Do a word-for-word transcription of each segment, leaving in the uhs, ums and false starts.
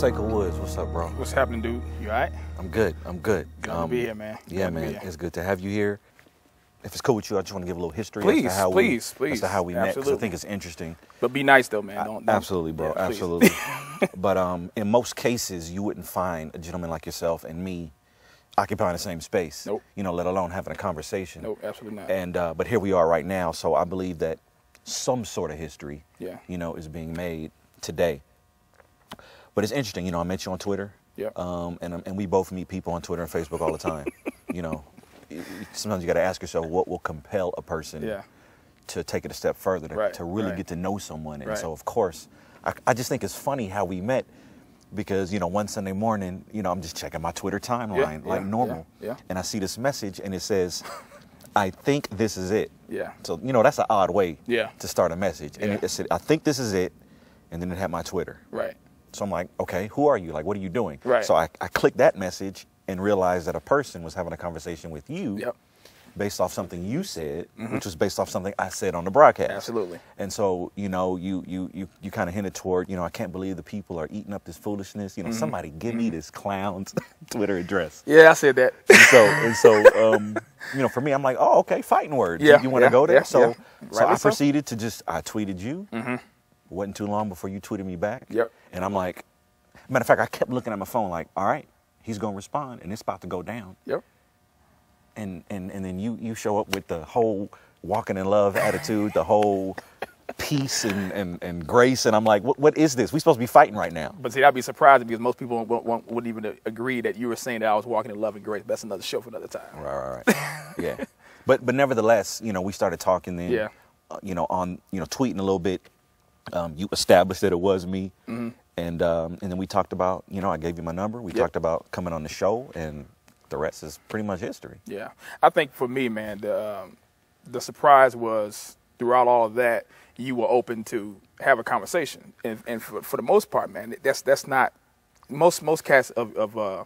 Saiko Woods. What's up, bro? What's happening, dude? You all right? I'm good. I'm good. Good um, to be here, man. Yeah, man. It's good to have you here. If it's cool with you, I just want to give a little history. Please, as to how please, we, please. As to how we absolutely. met, because I think it's interesting. But be nice, though, man. Don't, don't absolutely, bro. Yeah, absolutely. But um, in most cases, you wouldn't find a gentleman like yourself and me occupying the same space. Nope. You know, let alone having a conversation. Nope, absolutely not. And uh, but here we are right now. So I believe that some sort of history, yeah. you know, is being made today. But it's interesting, you know. I met you on Twitter, yep. um, and and we both meet people on Twitter and Facebook all the time. You know, sometimes you got to ask yourself what will compel a person yeah. to take it a step further, to, right. to really right. get to know someone. And right. so, of course, I, I just think it's funny how we met, because you know, one Sunday morning, you know, I'm just checking my Twitter timeline yeah. like yeah. normal, yeah. Yeah. and I see this message, and it says, "I think this is it." Yeah. So you know, that's an odd way yeah. to start a message, and yeah. it said, "I think this is it," and then it had my Twitter. Right. So I'm like, okay, who are you? Like, what are you doing? Right. So I, I clicked that message and realized that a person was having a conversation with you yep. based off something you said, mm-hmm. which was based off something I said on the broadcast. Absolutely. And so, you know, you you you, you kind of hinted toward, you know, I can't believe the people are eating up this foolishness. You know, mm-hmm. somebody give mm-hmm. me this clown's Twitter address. Yeah, I said that. And so, and so um, you know, for me, I'm like, oh, okay, fighting words. Yeah, you, you want to yeah, go there? Yeah, so yeah. so right I so. proceeded to just, I tweeted you. Mm-hmm. Wasn't too long before you tweeted me back. Yep. And I'm like, matter of fact, I kept looking at my phone like, all right, he's going to respond and it's about to go down. Yep. And and and then you you show up with the whole walking in love attitude, the whole peace and, and, and grace. And I'm like, what, what is this? We're supposed to be fighting right now. But see, that'd be surprising because most people won't, won't, wouldn't even agree that you were saying that I was walking in love and grace. But that's another show for another time. Right, right, right. yeah. But, but nevertheless, you know, we started talking then, yeah. uh, you know, on, you know, tweeting a little bit. Um, you established that it was me, mm-hmm. and um, and then we talked about, you know, I gave you my number. We yep. talked about coming on the show, and the rest is pretty much history. Yeah, I think for me, man, the um, the surprise was throughout all of that, you were open to have a conversation, and and for, for the most part, man, that's that's not most most cats of of uh,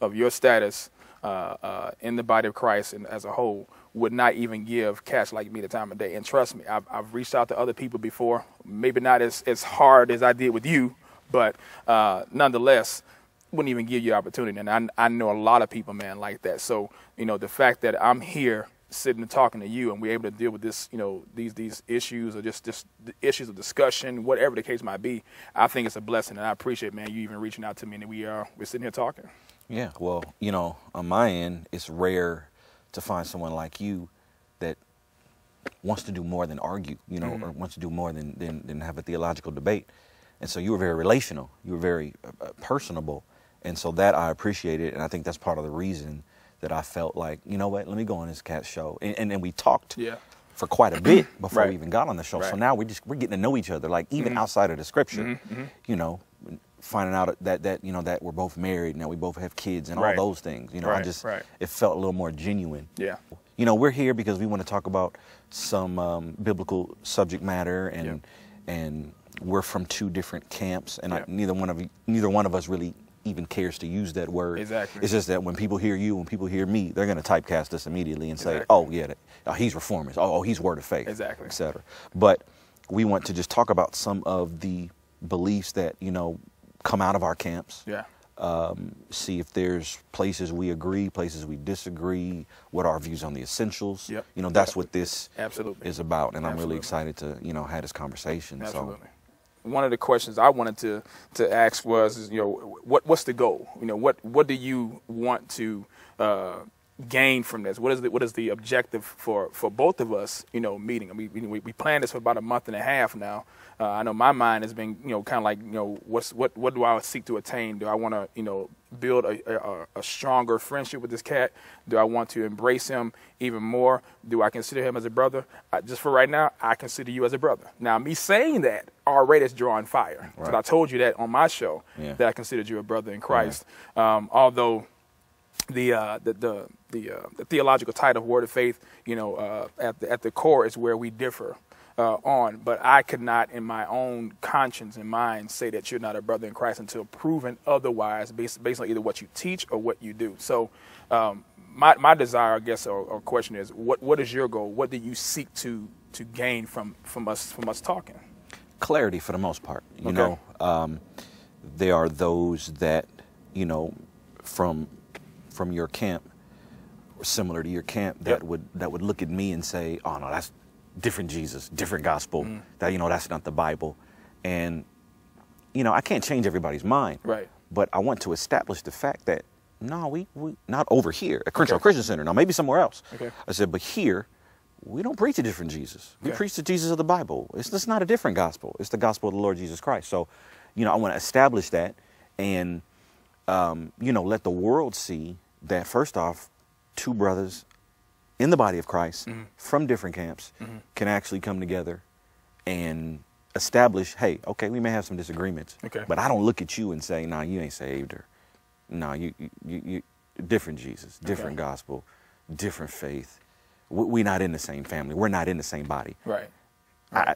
of your status uh, uh, in the body of Christ and as a whole would not even give cats like me the time of day. And trust me, I've, I've reached out to other people before, maybe not as, as hard as I did with you, but uh, nonetheless, wouldn't even give you opportunity. And I, I know a lot of people, man, like that. So, you know, the fact that I'm here sitting and talking to you and we're able to deal with this, you know, these these issues or just, just the issues of discussion, whatever the case might be, I think it's a blessing. And I appreciate, man, you even reaching out to me and we are, we're sitting here talking. Yeah, well, you know, on my end, it's rare to find someone like you that wants to do more than argue, you know, mm-hmm. or wants to do more than, than, than have a theological debate. And so you were very relational, you were very uh, personable. And so that I appreciated, and I think that's part of the reason that I felt like, you know what, let me go on this cat's show. And, and, and we talked yeah. for quite a bit before right. we even got on the show. Right. So now we're just, we're getting to know each other, like even mm-hmm. outside of the scripture, mm-hmm. you know, finding out that, that, you know, that we're both married and that we both have kids and right. all those things. You know, right, I just, right. it felt a little more genuine. Yeah. You know, we're here because we want to talk about some um, biblical subject matter and, yep. and we're from two different camps and yep. I, neither one of neither one of us really even cares to use that word. Exactly. It's just that when people hear you, when people hear me, they're going to typecast us immediately and exactly. say, oh yeah, that, oh, he's reformist. Oh, oh, he's Word of Faith, exactly. et cetera. But we want to just talk about some of the beliefs that, you know, come out of our camps, yeah. um, see if there's places we agree, places we disagree, what our views on the essentials. Yep. You know, that's what this Absolutely. Is about, and Absolutely. I'm really excited to, you know, have this conversation. Absolutely. So. One of the questions I wanted to, to ask was, you know, what what's the goal? You know, what, what do you want to uh, gain from this? What is the, what is the objective for, for both of us, you know, meeting? I mean, we, we planned this for about a month and a half now. Uh, I know my mind has been, you know, kind of like, you know, what's what what do I seek to attain? Do I want to, you know, build a, a, a stronger friendship with this cat? Do I want to embrace him even more? Do I consider him as a brother? I, just for right now, I consider you as a brother. Now, me saying that already is drawing fire. Right. So I told you that on my show yeah. that I considered you a brother in Christ, yeah. um, although the uh, the the the, uh, the theological title of Word of Faith, you know, uh, at the at the core is where we differ. Uh, on, but I could not in my own conscience and mind say that you're not a brother in Christ until proven otherwise based, based on either what you teach or what you do. So um, my, my desire, I guess, or, or question is, what, what is your goal? What do you seek to to gain from, from us from us talking? Clarity for the most part, you okay. know, um, there are those that, you know, from from your camp or similar to your camp that yep. would that would look at me and say, oh no, that's different Jesus, different gospel. Mm. That, you know, that's not the Bible. And, you know, I can't change everybody's mind. Right. But I want to establish the fact that no, we, we not over here at Crenshaw okay. Christian Center. Now maybe somewhere else. Okay. I said, but here we don't preach a different Jesus. We okay. preach the Jesus of the Bible. It's, it's not a different gospel. It's the gospel of the Lord Jesus Christ. So, you know, I want to establish that and, um, you know, let the world see that, first off, two brothers in the body of Christ mm-hmm. from different camps mm-hmm. can actually come together and establish, hey, okay, we may have some disagreements, okay. but I don't look at you and say, nah, you ain't saved, or nah, you, you, you, you different Jesus, different okay. gospel, different faith. We're not in the same family. We're not in the same body. Right. right. I,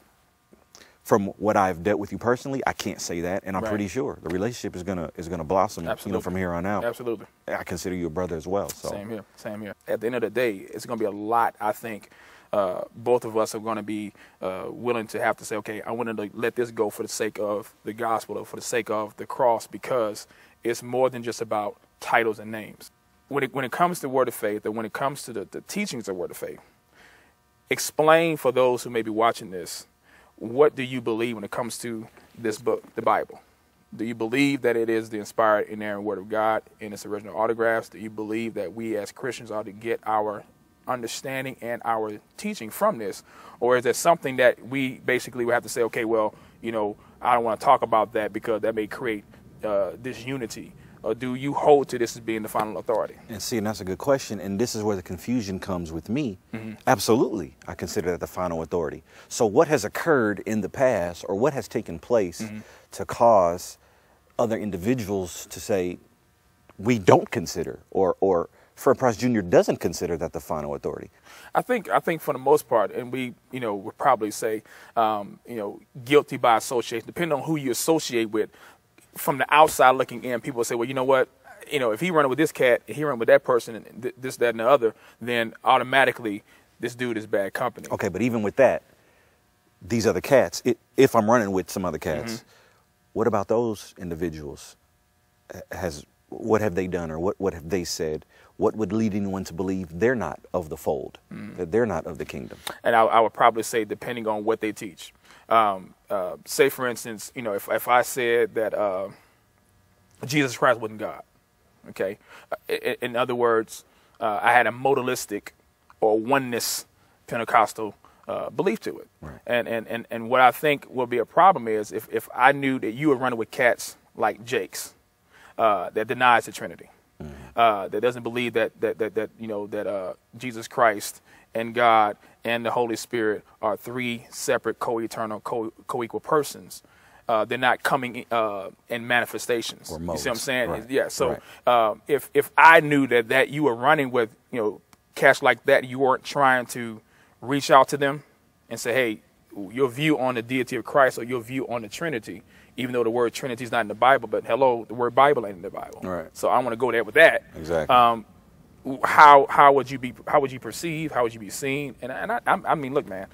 from what I've dealt with you personally, I can't say that, and I'm right. pretty sure the relationship is gonna is gonna blossom. Absolutely. You know, from here on out. Absolutely. I consider you a brother as well. So. Same here. Same here. At the end of the day, it's gonna be a lot. I think uh, both of us are gonna be uh, willing to have to say, okay, I want to let this go for the sake of the gospel, or for the sake of the cross, because it's more than just about titles and names. When it, when it comes to Word of Faith, or when it comes to the, the teachings of Word of Faith, explain for those who may be watching this, what do you believe when it comes to this book, the Bible? Do you believe that it is the inspired, inerrant Word of God in its original autographs? Do you believe that we as Christians ought to get our understanding and our teaching from this? Or is there something that we basically would have to say, okay, well, you know, I don't want to talk about that because that may create uh, disunity? Or do you hold to this as being the final authority? And see, and that's a good question. And this is where the confusion comes with me. Mm-hmm. Absolutely, I consider that the final authority. So what has occurred in the past, or what has taken place mm-hmm. to cause other individuals to say, we don't consider, or, or Fred Price Junior doesn't consider that the final authority? I think, I think for the most part, and we, you know, would probably say, um, you know, guilty by association, depending on who you associate with. From the outside looking in, people say, well, you know what, you know, if he running with this cat, if he running with that person, and th this, that, and the other, then automatically this dude is bad company. Okay, but even with that, these other cats, it, if I'm running with some other cats, mm-hmm. what about those individuals? Has, what have they done, or what, what have they said? What would lead anyone to believe they're not of the fold, mm. that they're not of the kingdom? And I, I would probably say, depending on what they teach. Um, uh, say, for instance, you know, if, if I said that uh, Jesus Christ wasn't God, okay? In, in other words, uh, I had a modalistic or oneness Pentecostal uh, belief to it. Right. And, and, and, and what I think will be a problem is if, if I knew that you were running with cats like Jakes uh, that denies the Trinity. Uh, that doesn't believe that that that, that you know that uh, Jesus Christ and God and the Holy Spirit are three separate, co-eternal, co co-equal persons. Uh, they're not coming in, uh, in manifestations. Or modes. You see what I'm saying? Right. Yeah. So right. um, if if I knew that that you were running with you know cats like that, you weren't trying to reach out to them and say, hey, your view on the deity of Christ or your view on the Trinity. Even though the word Trinity is not in the Bible, but hello, the word Bible ain't in the Bible. Right. So I want to go there with that. Exactly. Um, how how would you be? How would you perceive? How would you be seen? And and I I mean, look, man,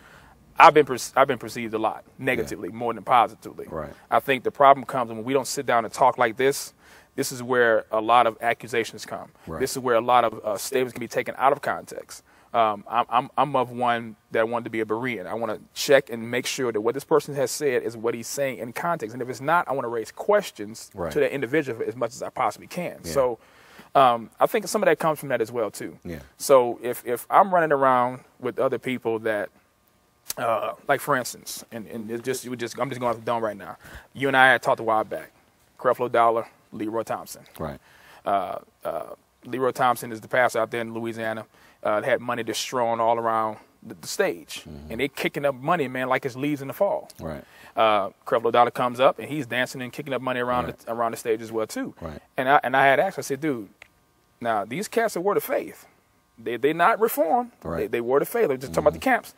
I've been I've been perceived a lot negatively, yeah. more than positively. Right. I think the problem comes when we don't sit down and talk like this. This is where a lot of accusations come. Right. This is where a lot of uh, statements can be taken out of context. Um, I'm, I'm, I'm of one that wanted to be a Berean. I want to check and make sure that what this person has said is what he's saying in context. And if it's not, I want to raise questions right. to that individual as much as I possibly can. Yeah. So um, I think some of that comes from that as well, too. Yeah. So if, if I'm running around with other people that, uh, like, for instance, and, and it just, it just, I'm just going off the dome right now. You and I had talked a while back. Creflo Dollar, Leroy Thompson. Right. Uh, uh, Leroy Thompson is the pastor out there in Louisiana. Uh, had money just strewn all around the, the stage. Mm-hmm. And they kicking up money, man, like it's leaves in the fall. Right. Uh, Creflo Dollar comes up, and he's dancing and kicking up money around, right. the, around the stage as well, too. Right. And I, and I had asked, I said, dude, now, these cats are Word of Faith. They, they're not Reformed. Right. They, they Word of Faith. They're just mm-hmm. talking about the camps.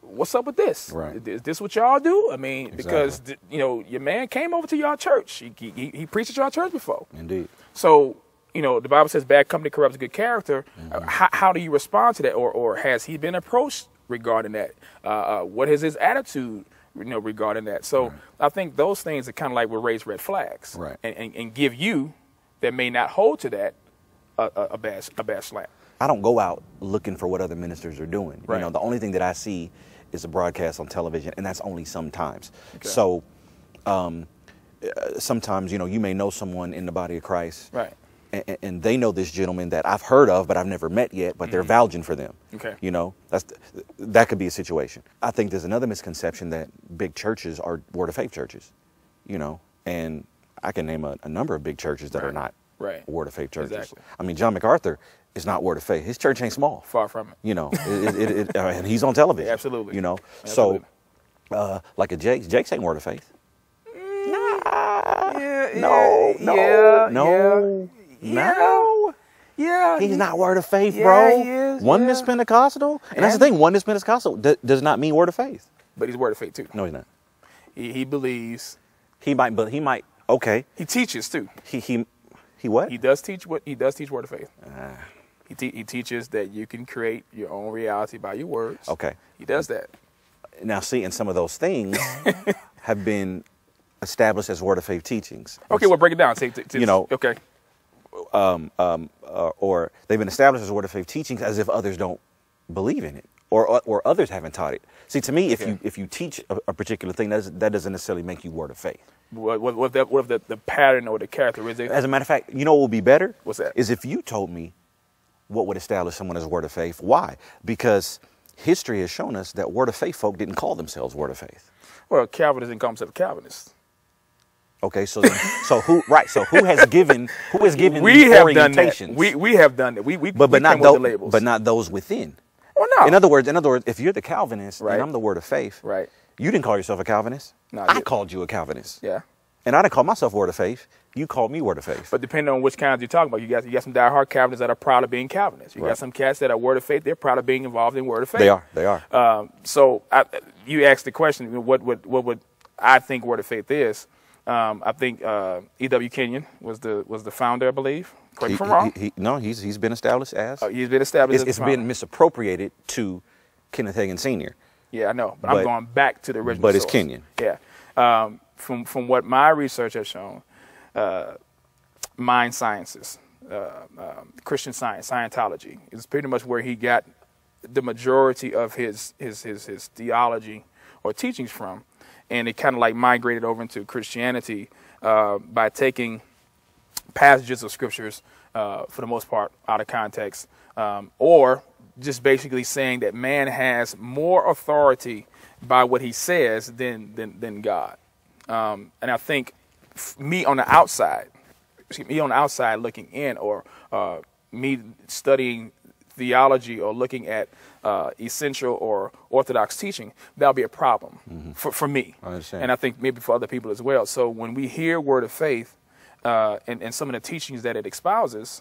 What's up with this? Right. Is this what y'all do? I mean, exactly. because, th you know, your man came over to y'all church. He, he, he preached at y'all church before. Indeed. So... you know, the Bible says bad company corrupts good character. Mm-hmm. how, how do you respond to that? Or, or has he been approached regarding that? Uh, uh, what is his attitude you know, regarding that. So right. I think those things are kind of like will raise red flags, right. and, and, and give you that may not hold to that a, a, a bad a bad slap. I don't go out looking for what other ministers are doing. Right. You know, the only thing that I see is a broadcast on television, and that's only sometimes. Okay. So um, sometimes, you know, you may know someone in the body of Christ. Right. And, and they know this gentleman that I've heard of, but I've never met yet, but mm-hmm. they're vouching for them. Okay. You know, that's, that could be a situation. I think there's another misconception that big churches are Word of Faith churches, you know, and I can name a, a number of big churches that right. are not right. Word of Faith churches. Exactly. I mean, John MacArthur is not Word of Faith. His church ain't small. Far from it. You know, it, it, it, it, uh, and he's on television. Yeah, absolutely. You know, absolutely. so uh, like a Jakes, Jakes ain't Word of Faith. Mm, nah. Yeah, no, yeah, no, yeah, no. Yeah. No, yeah, yeah, he's he, not Word of Faith, yeah, bro. He is, Oneness yeah. Pentecostal, and, and that's the thing. Oneness Pentecostal d does not mean Word of Faith, but he's Word of Faith too. No, he's not. He, he believes. He might, but he might. Okay. He teaches too. He he he what? He does teach what he does teach Word of Faith. Uh, he te he teaches that you can create your own reality by your words. Okay. He does that. Now, see, and some of those things have been established as Word of Faith teachings. Okay, well, break it down. Say, t t you know, okay. Um, um, uh, or they've been established as Word of Faith teachings as if others don't believe in it, or, or, or others haven't taught it. See, to me, if, okay. you, if you teach a, a particular thing, that doesn't, that doesn't necessarily make you Word of Faith. What, what, what, that, what if the, the pattern or the characteristic? As a matter of fact, you know what would be better? What's that? Is if you told me what would establish someone as Word of Faith. Why? Because history has shown us that Word of Faith folk didn't call themselves Word of Faith. Well, Calvinism comes up with Calvinists. Okay, so so who right? So who has given who has given we these have orientations? Done that. We we have done that. We we but, but we not those labels. But not those within. Well, no. In other words, in other words, if you're the Calvinist right. and I'm the Word of Faith, right? You didn't call yourself a Calvinist. No, I, I called you a Calvinist. Yeah. And I didn't call myself Word of Faith. You called me Word of Faith. But depending on which kinds you're talking about, you got you got some diehard Calvinists that are proud of being Calvinists. You right. got some cats that are Word of Faith. They're proud of being involved in Word of Faith. They are. They are. Um, so I, you asked the question: What would what would I think Word of Faith is? Um, I think uh, E W Kenyon was the was the founder, I believe. Correct me if I'm wrong. He, he, no, he's he's been established as. Uh, he's been established. It's, as it's been misappropriated to Kenneth Hagin Senior Yeah, I know, but, but I'm going back to the original. But it's source. Kenyon. Yeah, um, from from what my research has shown, uh, mind sciences, uh, um, Christian Science, Scientology is pretty much where he got the majority of his his his his theology or teachings from. And it kind of like migrated over into Christianity uh, by taking passages of scriptures, uh, for the most part, out of context, um, or just basically saying that man has more authority by what he says than than, than God. Um, and I think me on the outside, excuse me, me on the outside looking in, or uh, me studying theology or looking at uh, essential or orthodox teaching, that'll be a problem mm-hmm. for, for me. I understand. And I think maybe for other people as well. So when we hear Word of Faith uh, and, and some of the teachings that it espouses,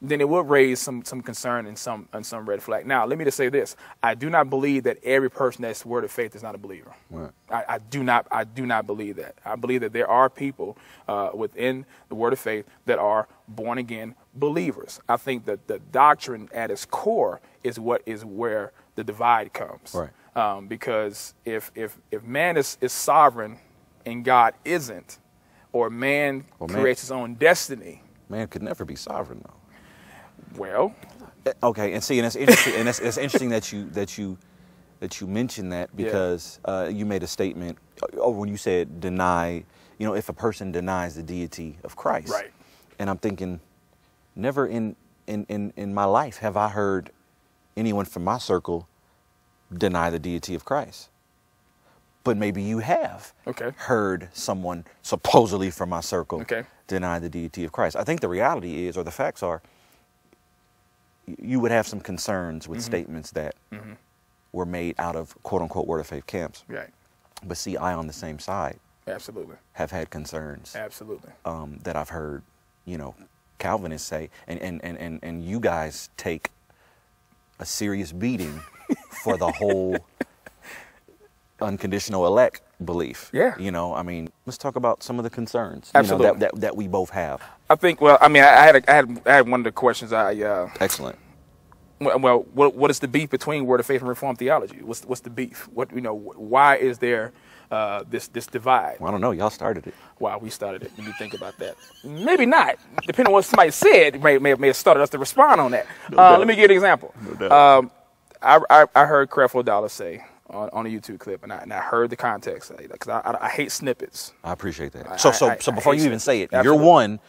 then it will raise some, some concern and some, and some red flag. Now, let me just say this. I do not believe that every person that's Word of Faith is not a believer. Right. I, I, do not, I do not believe that. I believe that there are people uh, within the Word of Faith that are born-again believers. I think that the doctrine at its core is what is where the divide comes. Right. Um, because if, if, if man is, is sovereign and God isn't, or man well, creates man, his own destiny. Man could never be sovereign, though. Well, okay, and see, and it's interesting, and it's, it's interesting that you that you that you mentioned that, because yeah. uh, you made a statement oh, when you said deny. You know, if a person denies the deity of Christ, right? And I'm thinking, never in in in in my life have I heard anyone from my circle deny the deity of Christ. But maybe you have okay. heard someone supposedly from my circle okay. deny the deity of Christ. I think the reality is, or the facts are, you would have some concerns with mm-hmm. statements that mm-hmm. were made out of quote-unquote Word of Faith camps. Right. But see, I on the same side absolutely have had concerns absolutely um, that I've heard, you know, Calvinists say, and, and, and, and, and you guys take a serious beating for the whole unconditional elect belief. Yeah. You know, I mean, let's talk about some of the concerns absolutely. You know, that, that, that we both have. I think, well, I mean, I, I, had, a, I, had, I had one of the questions I... Uh, Excellent. Well, well what, what is the beef between Word of Faith and Reformed theology? What's, what's the beef? What, you know, why is there uh, this this divide. Well, I don't know. Y'all started it. Wow, we started it. Let me think about that. Maybe not. Depending on what somebody said, may may, may have started us to respond on that. No uh, let me give you an example. No um, I, I I heard Creflo Dollar say on, on a YouTube clip, and I, and I heard the context because I, I I hate snippets. I appreciate that. I, so so I, so I, before I you snippets. even say it, Absolutely. You're one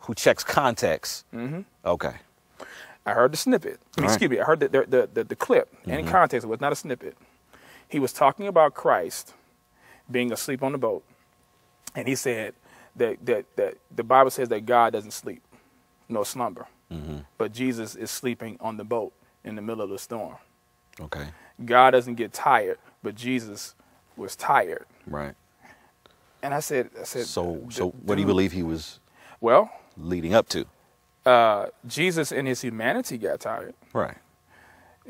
who checks context. Mm-hmm. Okay. I heard the snippet. I mean, right. Excuse me. I heard the, the, the, the clip. Mm-hmm. And in context, it was not a snippet. He was talking about Christ being asleep on the boat. And he said that, that, that the Bible says that God doesn't sleep, no slumber. Mm-hmm. But Jesus is sleeping on the boat in the middle of the storm. Okay. God doesn't get tired, but Jesus was tired. Right. And I said, I said. So, so what do you believe he was well leading up to? Uh, Jesus in his humanity got tired. Right.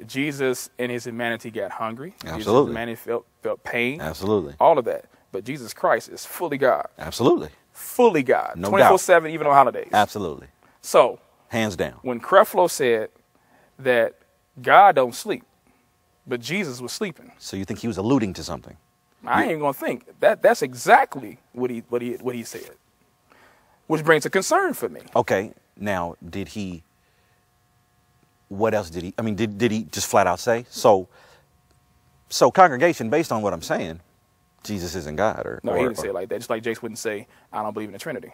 Jesus in his humanity got hungry. Absolutely. Jesus in humanity felt, felt pain. Absolutely. All of that. But Jesus Christ is fully God. Absolutely. Fully God. No doubt. twenty-four seven, even on holidays. Absolutely. So. Hands down. When Creflo said that God don't sleep, but Jesus was sleeping. So you think he was alluding to something? I you, ain't going to think. That, that's exactly what he, what, he, what he said. Which brings a concern for me. Okay. Now, did he, what else did he, I mean, did, did he just flat out say? So, so congregation, based on what I'm saying, Jesus isn't God. Or, no, or, he didn't or, say it like that. Just like Jakes wouldn't say, I don't believe in the Trinity.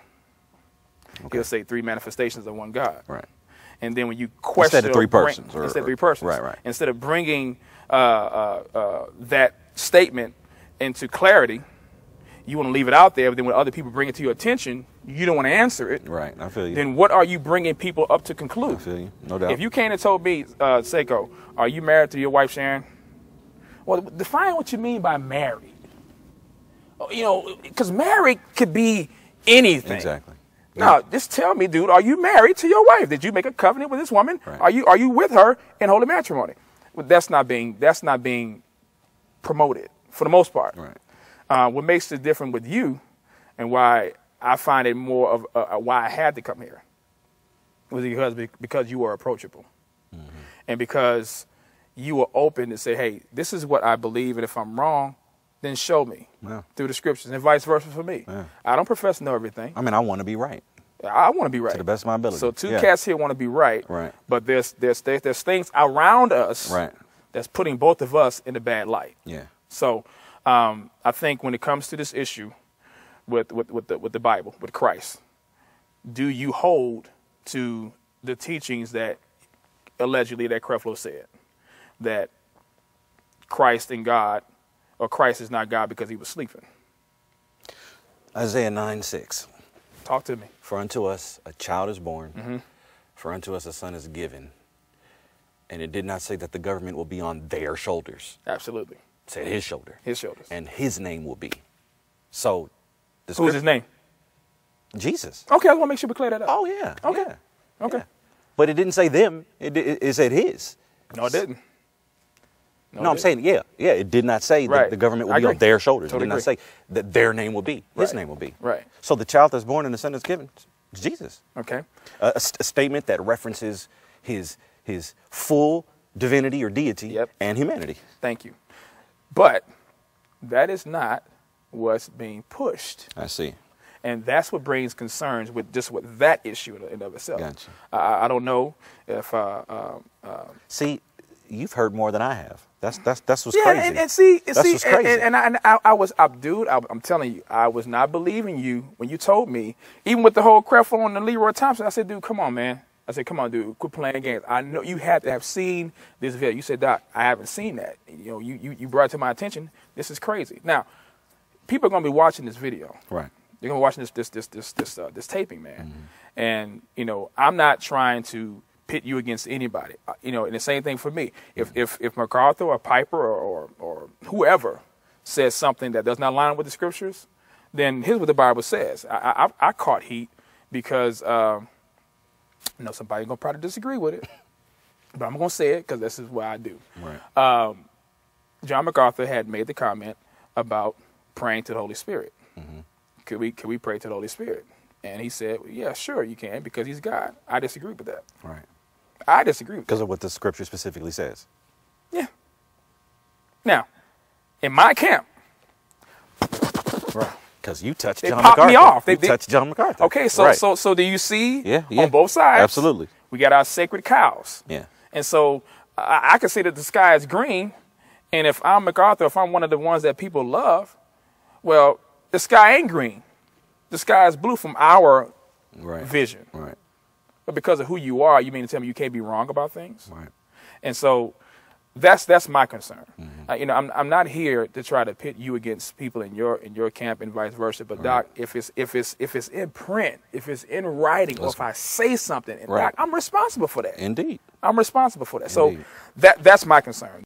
Okay. He'll say three manifestations of one God. Right. And then when you question. Instead of three persons. Or, instead of three persons. Right, right. Instead of bringing uh, uh, uh, that statement into clarity, you want to leave it out there, but then when other people bring it to your attention, you don't want to answer it. Right, I feel you. Then what are you bringing people up to conclude? I feel you, no doubt. If you came and told me, uh, Saiko, are you married to your wife, Sharon? Well, define what you mean by married. You know, because married could be anything. Exactly. Now, yeah. Just tell me, dude, are you married to your wife? Did you make a covenant with this woman? Right. Are you are you with her in holy matrimony? Well, that's not being that's not being promoted for the most part. Right. Uh, what makes it different with you and why I find it more of uh, why I had to come here was because, because you were approachable mm-hmm. and because you were open to say, hey, this is what I believe. And if I'm wrong, then show me yeah. through the scriptures and vice versa for me. Yeah. I don't profess to know everything. I mean, I want to be right. I want to be right. To the best of my ability. So two yeah. cats here want to be right. Right. But there's, there's, there's, there's things around us right. that's putting both of us in a bad light. Yeah. So. Um, I think when it comes to this issue with, with, with, the, with the Bible, with Christ, do you hold to the teachings that allegedly that Creflo said, that Christ and God, or Christ is not God because he was sleeping? Isaiah nine six. Talk to me. For unto us a child is born, mm-hmm. for unto us a son is given. And it did not say that the government will be on their shoulders. Absolutely. Said his shoulder. His shoulders. And his name will be. So. Who's his name? Jesus. Okay, I want to make sure we clear that up. Oh, yeah. Okay. Yeah, okay. Yeah. But it didn't say them. It, it, it said his. No, it didn't. No, no it I'm didn't. saying, yeah. Yeah, it did not say right. that the government will be on their shoulders. Totally it did not agree. say that their name will be. His right. name will be. Right. So the child that's born and the son that's given is Jesus. Okay. Uh, a, st a statement that references his, his full divinity or deity yep. and humanity. Thank you. But that is not what's being pushed. I see. And that's what brings concerns with just with that issue in and of itself. Gotcha. I, I don't know if... Uh, um, uh, see, you've heard more than I have. That's that's that's what's yeah, crazy. Yeah, and, and see, that's see what's crazy. And, and, I, and I, I was, I, dude, I, I'm telling you, I was not believing you when you told me, even with the whole Creflo and the Leroy Thompson, I said, dude, come on, man. I said, come on, dude, quit playing games. I know you had to have seen this video. You said, Doc, I haven't seen that. You know, you, you, you brought it to my attention. This is crazy. Now, people are going to be watching this video. Right. They're going to be watching this, this, this, this, this, uh, this taping, man. Mm-hmm. And, you know, I'm not trying to pit you against anybody. Uh, you know, and the same thing for me. If, mm-hmm. if, if MacArthur or Piper or, or, or whoever says something that does not line up with the scriptures, then here's what the Bible says. I, I, I caught heat because... Um, I know somebody's going to probably disagree with it, but I'm going to say it because this is what I do. Right. Um, John MacArthur had made the comment about praying to the Holy Spirit. Mm-hmm. Could we could we pray to the Holy Spirit? And he said, well, yeah, sure you can because he's God. I disagree with that. Right. I disagree with that. Because of what the scripture specifically says. Yeah. Now, in my camp, Right. Because you touched they John MacArthur. They popped me off. They, you they, touched John MacArthur. Okay, so right. so so do you see yeah, yeah. on both sides? Absolutely. We got our sacred cows. Yeah. And so I, I can see that the sky is green, and if I'm MacArthur, if I'm one of the ones that people love, well, the sky ain't green. The sky is blue from our right. vision. Right. But because of who you are, you mean to tell me you can't be wrong about things? Right. And so that's that's my concern. Mm-hmm. uh, you know, I'm I'm not here to try to pit you against people in your in your camp and vice versa. But right. Doc, if it's if it's if it's in print, if it's in writing, Let's, or if I say something, and right. Doc, I'm responsible for that. Indeed, I'm responsible for that. Indeed. So that that's my concern.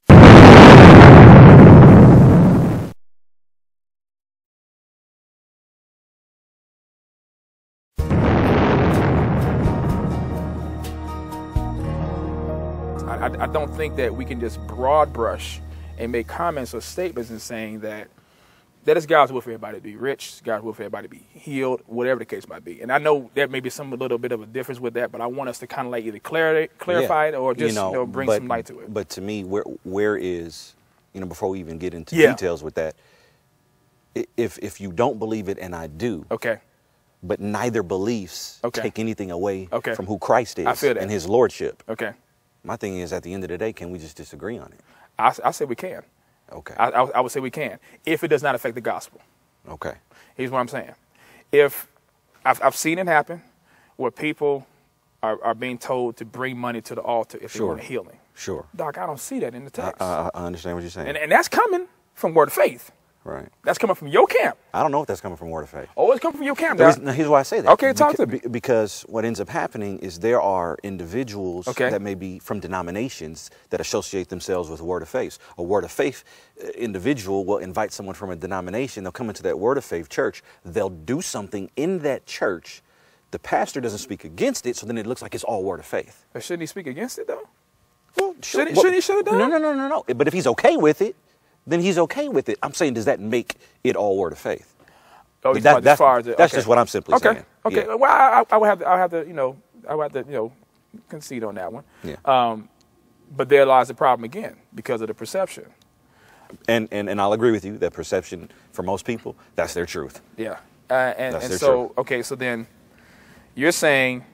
I don't think that we can just broad brush and make comments or statements and saying that that is God's will for everybody to be rich, God's will for everybody to be healed, whatever the case might be. And I know there may be some little bit of a difference with that, but I want us to kind of like either clarify, clarify yeah. it or just you know, you know, bring but, some light to it. But to me, where where is, you know, before we even get into yeah. details with that, if if you don't believe it and I do, okay, but neither beliefs okay. take anything away okay. from who Christ is I feel that. And his lordship. Okay. My thing is, at the end of the day, can we just disagree on it? I, I say we can. Okay. I, I, I would say we can, if it does not affect the gospel. Okay. Here's what I'm saying. If I've, I've seen it happen where people are, are being told to bring money to the altar if sure. they want healing. Sure. Doc, I don't see that in the text. I, I, I understand what you're saying. And, and that's coming from Word of Faith. Right. That's coming from your camp. I don't know if that's coming from Word of Faith. Oh, it's coming from your camp, Doc. Now, here's why I say that. Okay, talk to me. Because what ends up happening is there are individuals okay. that may be from denominations that associate themselves with Word of Faith. A Word of Faith individual will invite someone from a denomination. They'll come into that Word of Faith church. They'll do something in that church. The pastor doesn't speak against it, so then it looks like it's all Word of Faith. But shouldn't he speak against it, though? Well, should, shouldn't, well, shouldn't he shut it down? No, no, no, no, no. But if he's okay with it, then he's okay with it. I'm saying, does that make it all Word of Faith? Oh, that, that, that's, far as the, okay. that's just what I'm simply okay. saying. Okay, okay. Yeah. Well, I, I would have to, I would have to, you know, I would have to, you know, concede on that one. Yeah. Um, but there lies the problem again because of the perception. And and and I'll agree with you that perception for most people, that's their truth. Yeah. Uh, and that's and their so truth. Okay, so then you're saying,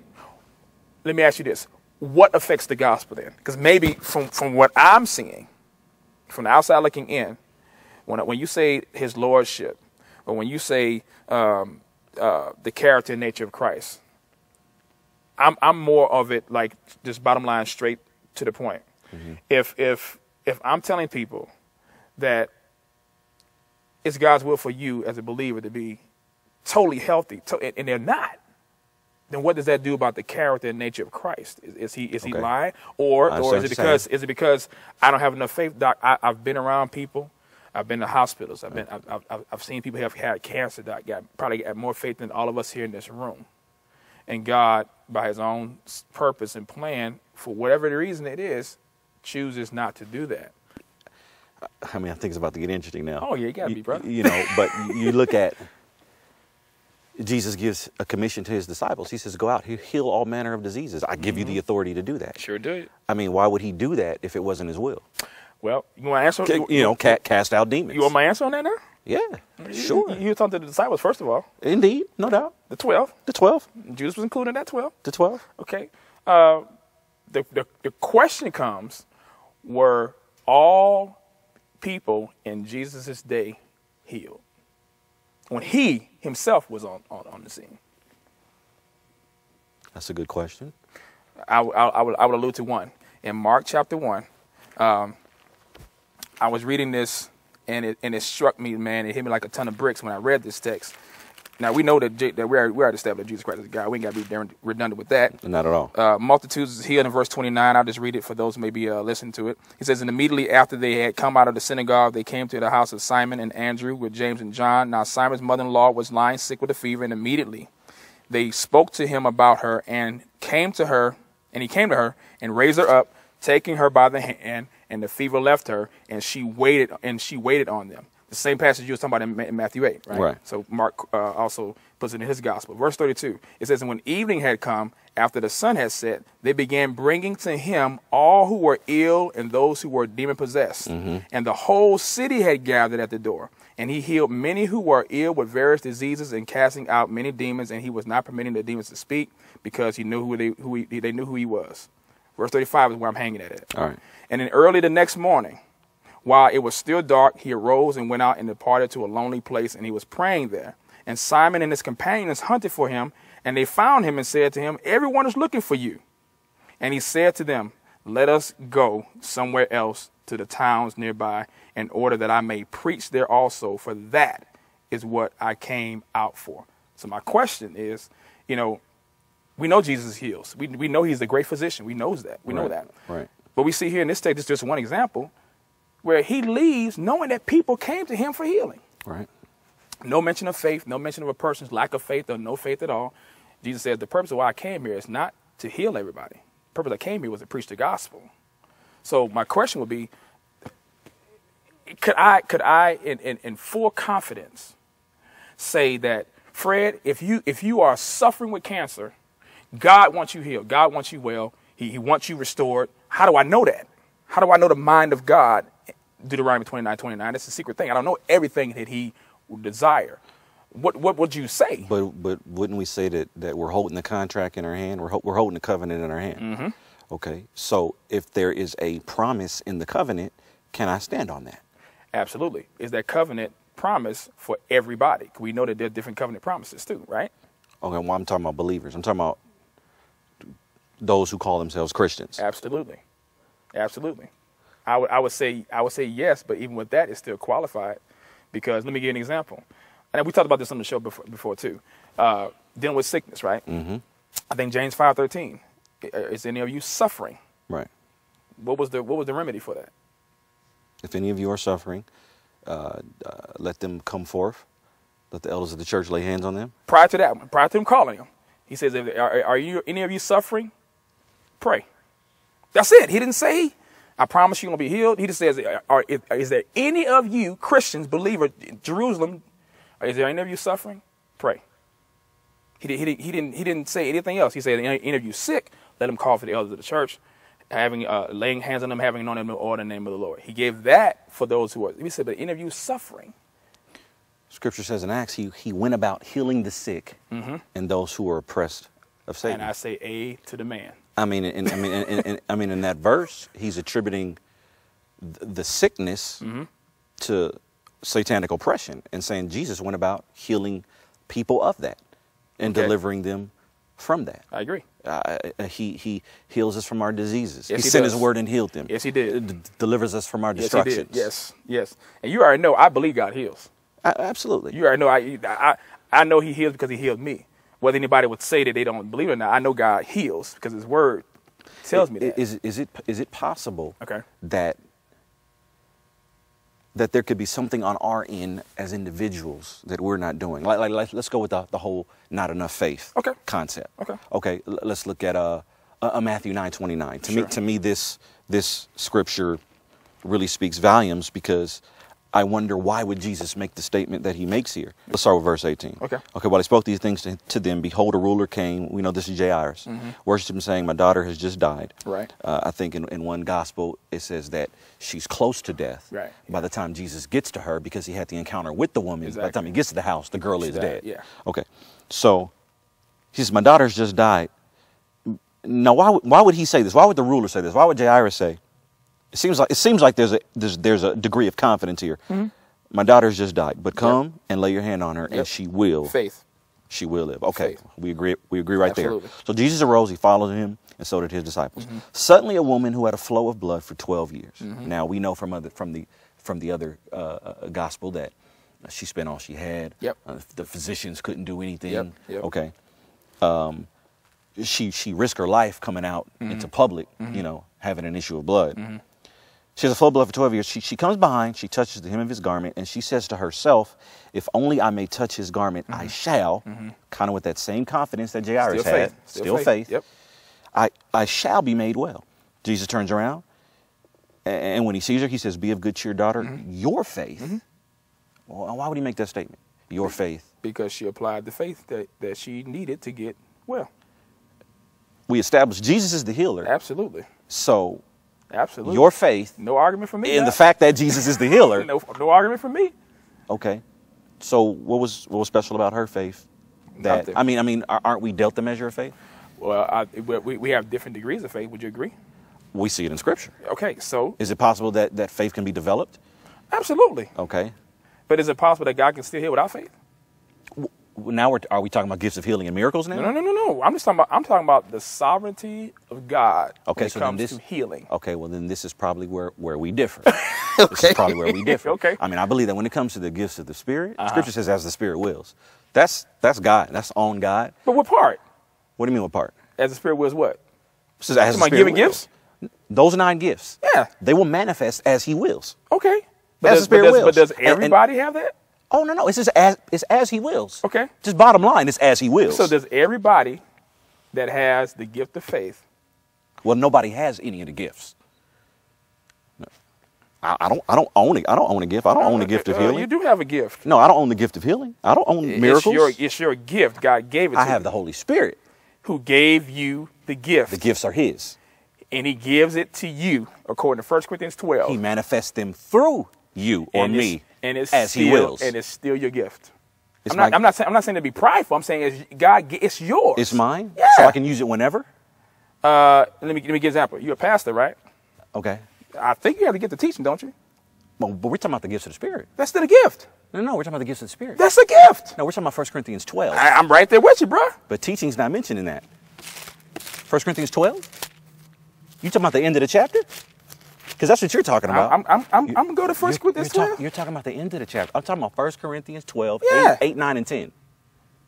let me ask you this: what affects the gospel then? Because maybe from from what I'm seeing. From the outside looking in, when when you say his lordship, or when you say um, uh, the character and nature of Christ, I'm I'm more of it like just bottom line, straight to the point. Mm-hmm. If if if I'm telling people that it's God's will for you as a believer to be totally healthy, to, and they're not, then what does that do about the character and nature of Christ? Is, is he is okay. he lying, or or is it because saying. is it because I don't have enough faith? Doc, I, I've been around people, I've been to hospitals, I've been I've, I've I've seen people who have had cancer. Doc, got probably got more faith than all of us here in this room, and God, by His own purpose and plan, for whatever the reason it is, chooses not to do that. I mean, I think it's about to get interesting now. Oh yeah, you gotta you, be brother. You know, but you look at. Jesus gives a commission to his disciples. He says, go out, heal all manner of diseases. I give mm-hmm. you the authority to do that. Sure do it. I mean, why would he do that if it wasn't his will? Well, you want to answer? C you, you know, ca cast out demons. You want my answer on that now? Yeah, you, sure. You were talking to the disciples, first of all. Indeed, no doubt. The twelve. The twelve. Judas was included in that twelve. The twelve. Okay. Uh, the, the, the question comes, were all people in Jesus' day healed? When he himself was on, on, on the scene? That's a good question. I, I, I, would, I would allude to one. In Mark chapter one, um, I was reading this, and it, and it struck me, man. It hit me like a ton of bricks when I read this text. Now, we know that, J, that we're, we're already established that Jesus Christ is God. We ain't got to be redundant with that. Not at all. Uh, multitudes is healed in verse twenty-nine. I'll just read it for those who maybe uh, listen to it. He says, and immediately after they had come out of the synagogue, they came to the house of Simon and Andrew with James and John. Now, Simon's mother-in-law was lying sick with a fever, and immediately they spoke to him about her and came to her, and he came to her and raised her up, taking her by the hand, and the fever left her, and she waited, and she waited on them. The same passage you were talking about in Matthew eight, right? Right. So Mark uh, also puts it in his gospel. Verse thirty-two, it says, and when evening had come, after the sun had set, they began bringing to him all who were ill and those who were demon-possessed. Mm-hmm. And the whole city had gathered at the door. And he healed many who were ill with various diseases and casting out many demons. And he was not permitting the demons to speak because he knew who they, who he, they knew who he was. Verse thirty-five is where I'm hanging at it. All right. And then early the next morning, while it was still dark, he arose and went out and departed to a lonely place. And he was praying there. And Simon and his companions hunted for him. And they found him and said to him, "Everyone is looking for you." And he said to them, "Let us go somewhere else to the towns nearby in order that I may preach there also, for that is what I came out for." So my question is, you know, we know Jesus heals. We, we know he's the great physician. We knows that. We right, know that. Right. But we see here in this text, it's just one example where he leaves knowing that people came to him for healing. Right. No mention of faith, no mention of a person's lack of faith or no faith at all. Jesus says the purpose of why I came here is not to heal everybody. The purpose I came here was to preach the gospel. So my question would be, could I, could I in, in, in full confidence say that, Fred, if you, if you are suffering with cancer, God wants you healed. God wants you well. He, he wants you restored. How do I know that? How do I know the mind of God? Deuteronomy twenty-nine twenty-nine. That's the secret thing. I don't know everything that he would desire. What, what would you say? But, but wouldn't we say that, that we're holding the contract in our hand? We're, ho we're holding the covenant in our hand. Mm-hmm. Okay, so if there is a promise in the covenant, can I stand on that? Absolutely. Is that covenant promise for everybody? We know that there are different covenant promises too, right? Okay, well, I'm talking about believers. I'm talking about those who call themselves Christians. Absolutely. Absolutely. I would, I would say, I would say yes, but even with that, it's still qualified because let me give you an example. And we talked about this on the show before, before too. Uh, dealing with sickness, right? Mm-hmm. I think James five thirteen. Is any of you suffering? Right. What was the what was the remedy for that? If any of you are suffering, uh, uh, let them come forth. Let the elders of the church lay hands on them. Prior to that one, prior to him calling them, he says, if, are, "Are you any of you suffering? Pray." That's it. He didn't say, "I promise you, you're gonna be healed." He just says, are, if, "Is there any of you Christians, believer, Jerusalem? Is there any of you suffering? Pray." He, did, he, did, he, didn't, he didn't say anything else. He said, any of you sick, let them call for the elders of the church, having, uh, laying hands on them, having known them in the name of the Lord. He gave that for those who are. He said, but any of you suffering. Scripture says in Acts, he, he went about healing the sick mm-hmm. and those who were oppressed of Satan. And I say A to the man. I mean, in, I, mean in, in, in, I mean, in that verse, he's attributing the sickness mm-hmm. to satanic oppression and saying Jesus went about healing people of that and okay. delivering them from that. I agree. Uh, he he heals us from our diseases. Yes, he, he sent does. his word and healed them. Yes, he did. D delivers us from our yes, destructions. He did. Yes, yes. And you already know I believe God heals. I, absolutely. You already know I, I I know he heals because he healed me. Whether anybody would say that they don't believe it or not, I know God heals because his word tells it, me that. Is is it is it possible okay. that that there could be something on our end as individuals that we're not doing? Like, like let's go with the, the whole not enough faith okay. concept. Okay. Okay. Let's look at uh, uh, Matthew nine twenty-nine. To sure. me, to me, this this scripture really speaks volumes because I wonder why would Jesus make the statement that he makes here. Let's start with verse eighteen. Okay. Okay. While he spoke these things to, to them, behold, a ruler came. We know this is Jairus. Mm-hmm. Worshipped him, saying, "My daughter has just died." Right. Uh, I think in, in one gospel it says that she's close to death. Right. By the time Jesus gets to her, because he had the encounter with the woman. Exactly. By the time he gets to the house, the girl she's is dead. dead. Yeah. Okay. So he says, "My daughter's just died." Now, why why would he say this? Why would the ruler say this? Why would Jairus say? It seems like it seems like there's a there's, there's a degree of confidence here. Mm-hmm. My daughter's just died, but come yep. and lay your hand on her, yep. and she will faith. She will live. Okay, faith. we agree. We agree right Absolutely. there. So Jesus arose, he followed him, and so did his disciples. Mm-hmm. Suddenly, a woman who had a flow of blood for twelve years. Mm-hmm. Now we know from other from the from the other uh, uh, gospel that she spent all she had. Yep. Uh, the physicians couldn't do anything. Yep. Yep. Okay. Um, she she risked her life coming out mm-hmm. into public. Mm-hmm. You know, having an issue of blood. Mm-hmm. She has a flow of blood for twelve years. She, she comes behind, she touches the hem of his garment, and she says to herself, if only I may touch his garment, mm-hmm. I shall, mm-hmm. kind of with that same confidence that Jairus had, faith. Still, still faith, faith. Yep. I, I shall be made well. Jesus turns around, and, and when he sees her, he says, be of good cheer, daughter, mm-hmm. your faith. Mm-hmm. Well, why would he make that statement? Your faith. Because she applied the faith that, that she needed to get well. We established Jesus is the healer. Absolutely. So... Absolutely. Your faith. No argument for me. And the fact that Jesus is the healer. no, no argument for me. Okay. So what was what was special about her faith? That I mean, I mean, aren't we dealt the measure of faith? Well, I, we we have different degrees of faith. Would you agree? We see it in Scripture. Okay, so is it possible that that faith can be developed? Absolutely. Okay, but is it possible that God can still heal without faith? Now we're are we talking about gifts of healing and miracles now? No, no, no, no. I'm just talking about I'm talking about the sovereignty of God okay, when it so comes then this, to healing. Okay, well then this is probably where where we differ. Okay. This is probably where we differ. Okay. I mean, I believe that when it comes to the gifts of the Spirit, uh-huh. Scripture says as the Spirit wills. That's that's God. That's on God. But what part? What do you mean what part? As the Spirit wills what? Says as the Spirit giving wills. Gifts? Those nine gifts. Yeah. They will manifest as He wills. Okay. But as does, the Spirit but does, wills. But does everybody and, and, have that? Oh, no, no. It's just as, it's as He wills. Okay. Just bottom line, it's as He wills. So does everybody that has the gift of faith? Well, nobody has any of the gifts. No. I, I don't I don't own it. I don't own a gift. I don't uh, own a gift uh, of healing. You do have a gift. No, I don't own the gift of healing. I don't own it's miracles. Your, it's your gift. God gave it to you. I have the Holy Spirit. Who gave you the gift. The gifts are His. And He gives it to you, according to First Corinthians twelve. He manifests them through you or and me. And it's as still, He wills, and it's still your gift. It's I'm not. My, I'm not. Saying, I'm not saying to be prideful. I'm saying, it's God, it's yours. It's mine. Yeah. So I can use it whenever. Uh, let me let me give an example. You're a pastor, right? Okay. I think you have to get the teaching, don't you? Well, but we're talking about the gifts of the Spirit. That's still a gift. No, no, we're talking about the gifts of the Spirit. That's a gift. No, we're talking about First Corinthians twelve. I, I'm right there with you, bro. But teaching's not mentioned in that. First Corinthians twelve. You talking about the end of the chapter? Because that's what you're talking about. I'm, I'm, I'm, I'm going to go to First Corinthians twelve. Talk, you're talking about the end of the chapter. I'm talking about First Corinthians twelve, yeah. eight, nine, and ten.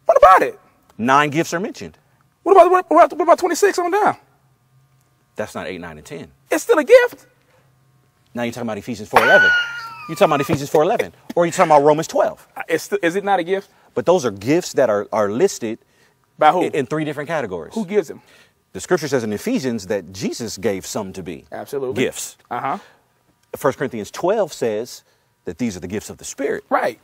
What about it? Nine gifts are mentioned. What about, what about, what about twenty-six on down? That's not eight, nine, and ten. It's still a gift. Now you're talking about Ephesians four eleven. You're talking about Ephesians four eleven. Or you're talking about Romans twelve. It's th is it not a gift? But those are gifts that are, are listed by who? In, in three different categories. Who gives them? The Scripture says in Ephesians that Jesus gave some to be absolutely gifts. Uh-huh. First Corinthians twelve says that these are the gifts of the Spirit. Right.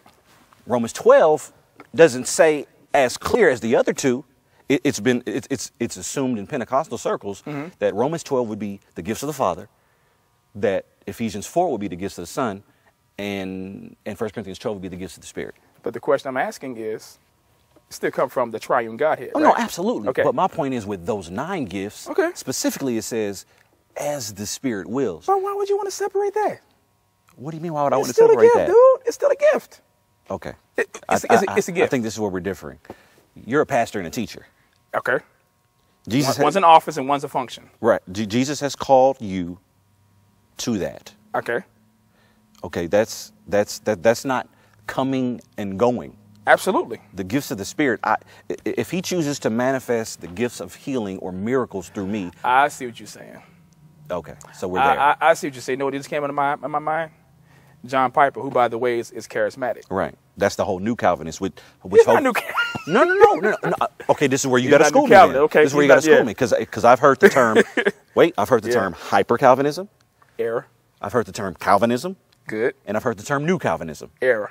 Romans twelve doesn't say as clear as the other two. It, it's been it, it's it's assumed in Pentecostal circles mm-hmm. that Romans twelve would be the gifts of the Father, that Ephesians four would be the gifts of the Son, and and First Corinthians twelve would be the gifts of the Spirit. But the question I'm asking is, still come from the triune Godhead. Oh, right? No, absolutely. Okay. But my point is with those nine gifts, okay. Specifically it says, as the Spirit wills. But why would you want to separate that? What do you mean why would I want to separate that? It's still a gift, dude. It's still a gift. Okay. It, it's, I, it's, I, it's a gift. I think this is where we're differing. You're a pastor and a teacher. Okay. Jesus One, has, one's an office and one's a function. Right. G Jesus has called you to that. Okay. Okay, that's, that's, that, that's not coming and going. Absolutely. The gifts of the Spirit, I, if He chooses to manifest the gifts of healing or miracles through me. I see what you're saying. Okay, so we're there. I, I, I see what you're saying. You know what just came into my, in my mind? John Piper, who, by the way, is, is charismatic. Right. That's the whole new Calvinist. Which, which whole, not new Calvinist. No, no, no, no, no, no. Okay, this is where you got to school me. Okay, this is where you got to school yeah. me. Because I've heard the term, wait, I've heard the yeah. term hyper-Calvinism. Error. I've heard the term Calvinism. Good. And I've heard the term new Calvinism. Error.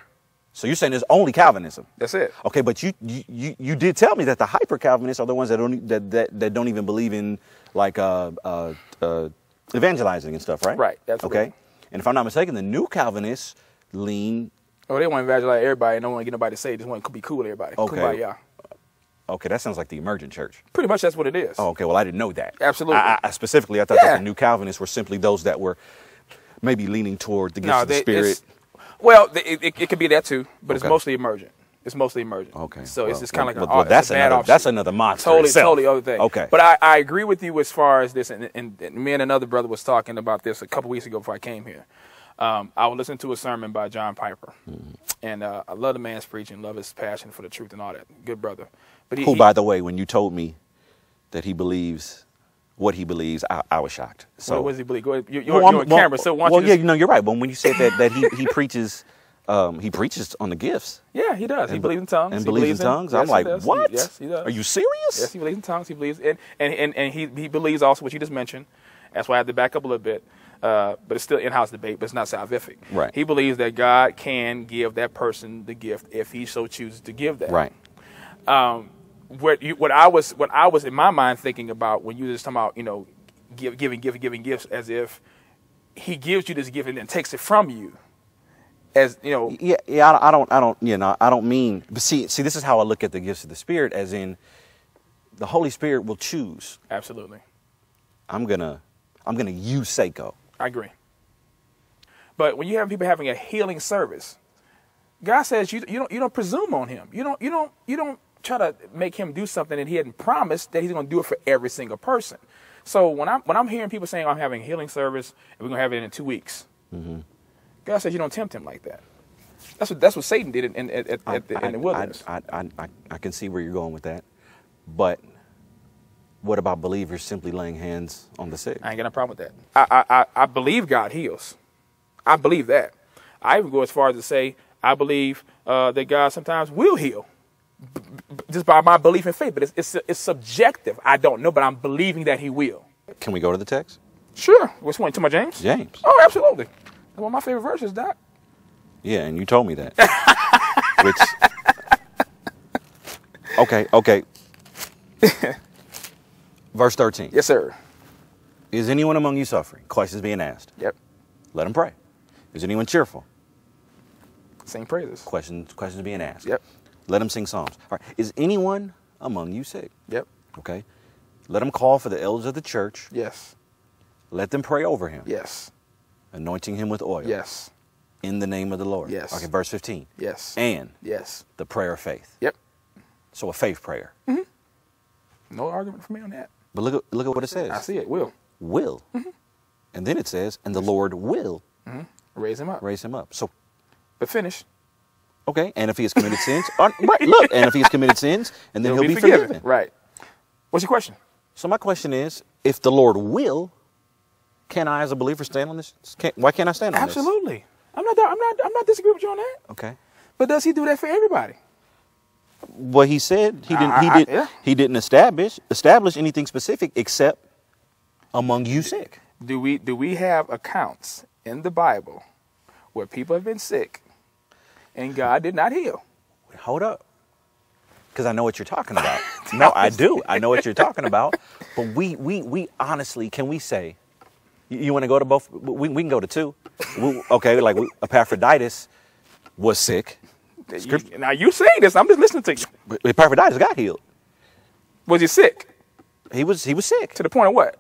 So you're saying there's only Calvinism. That's it. Okay, but you you you did tell me that the hyper Calvinists are the ones that don't that that, that don't even believe in like uh, uh, uh, evangelizing and stuff, right? Right. That's okay. Right. And if I'm not mistaken, the new Calvinists lean. Oh, they want to evangelize everybody and don't want to get nobody saved. They just want to be cool with everybody. Okay. Cool, yeah. Okay, that sounds like the emergent church. Pretty much, that's what it is. Oh, okay. Well, I didn't know that. Absolutely. I, I specifically, I thought yeah. that the new Calvinists were simply those that were maybe leaning toward the gifts no, of the they, Spirit. Well, it, it, it could be that too, but okay. It's mostly emergent. It's mostly emergent. Okay. So well, it's just kind of well, like well, an, that's, another, that's another monster. Totally, itself. Totally other thing. Okay. But I, I agree with you as far as this, and, and, and me and another brother was talking about this a couple weeks ago before I came here. Um, I was listening to a sermon by John Piper, mm-hmm. and uh, I love the man's preaching, love his passion for the truth and all that. Good brother. But he, Who, he, by the way, when you told me that he believes what he believes, I, I was shocked. So what, what does he believe? Go ahead. You're, you're, well, you're on well, camera, so why don't well, you just... yeah, you know, you're right. But when you said that that he he preaches, um, he preaches on the gifts. Yeah, he does. And he believes in tongues. And he believes in tongues. Yes, I'm like, does. What? He, yes, he does. Are you serious? Yes, he believes in tongues. He believes, and and and, and he he believes also what you just mentioned. That's why I had to back up a little bit. Uh, but it's still in-house debate, but it's not salvific. Right. He believes that God can give that person the gift if He so chooses to give that. Right. Um. What you, what I was what I was in my mind thinking about when you were just talking about, you know, give, giving, giving, giving gifts as if He gives you this gift and then takes it from you as you know. Yeah, yeah. I don't, I don't, you know, I don't mean. But see, see, this is how I look at the gifts of the Spirit, as in, the Holy Spirit will choose. Absolutely. I'm gonna, I'm gonna use Saiko. I agree. But when you have people having a healing service, God says you you don't you don't presume on Him. You don't you don't you don't try to make Him do something that He hadn't promised that He's going to do it for every single person. So when I'm when I'm hearing people saying I'm having a healing service and we're going to have it in two weeks, mm-hmm. God says you don't tempt Him like that. That's what that's what Satan did in, in, at, at, I, at the, I, in the wilderness. I, I I I can see where you're going with that, but what about believers simply laying hands on the sick? I ain't got no problem with that. I I I, I believe God heals. I believe that. I even go as far as to say I believe uh, that God sometimes will heal, b b just by my belief and faith. But it's, it's it's subjective. I don't know, but I'm believing that He will. Can we go to the text? Sure. Which one? To my James? James. Oh, absolutely. That's one of my favorite verses, Doc. Yeah, and you told me that. Which. Okay. Okay. Verse thirteen. Yes, sir. Is anyone among you suffering? Questions being asked. Yep. Let him pray. Is anyone cheerful? Sing praises. Questions, questions being asked. Yep. Let them sing psalms. All right. Is anyone among you sick? Yep. Okay. Let them call for the elders of the church. Yes. Let them pray over him. Yes. Anointing him with oil. Yes. In the name of the Lord. Yes. Okay. Verse fifteen. Yes. And. Yes. The prayer of faith. Yep. So a faith prayer. Mm-hmm. No argument for me on that. But look at, look at what it says. I see it. Will. Will. Mm-hmm. And then it says, and the Lord will. Mm-hmm. Raise him up. Raise him up. So. But finish. Okay, and if he has committed sins, uh, right, look, and if he has committed sins, and then he'll, he'll be, be forgiven. forgiven. Right. What's your question? So my question is, if the Lord will, can I as a believer stand on this? Can, why can't I stand on Absolutely. this? Absolutely. I'm not, I'm not, I'm not disagreeing with you on that. Okay. But does He do that for everybody? Well, He said he didn't, I, I, he, did, I, yeah. he didn't establish, establish anything specific except among you sick. Do we, do we have accounts in the Bible where people have been sick and God did not heal? Hold up. Because I know what you're talking about. No, I do. I know what you're talking about. But we we, we honestly, can we say, you, you want to go to both? We, we can go to two. We, okay, like we, Epaphroditus was sick. Script, you, now you say this. I'm just listening to you. Epaphroditus got healed. Was he sick? He was He was sick. To the point of what?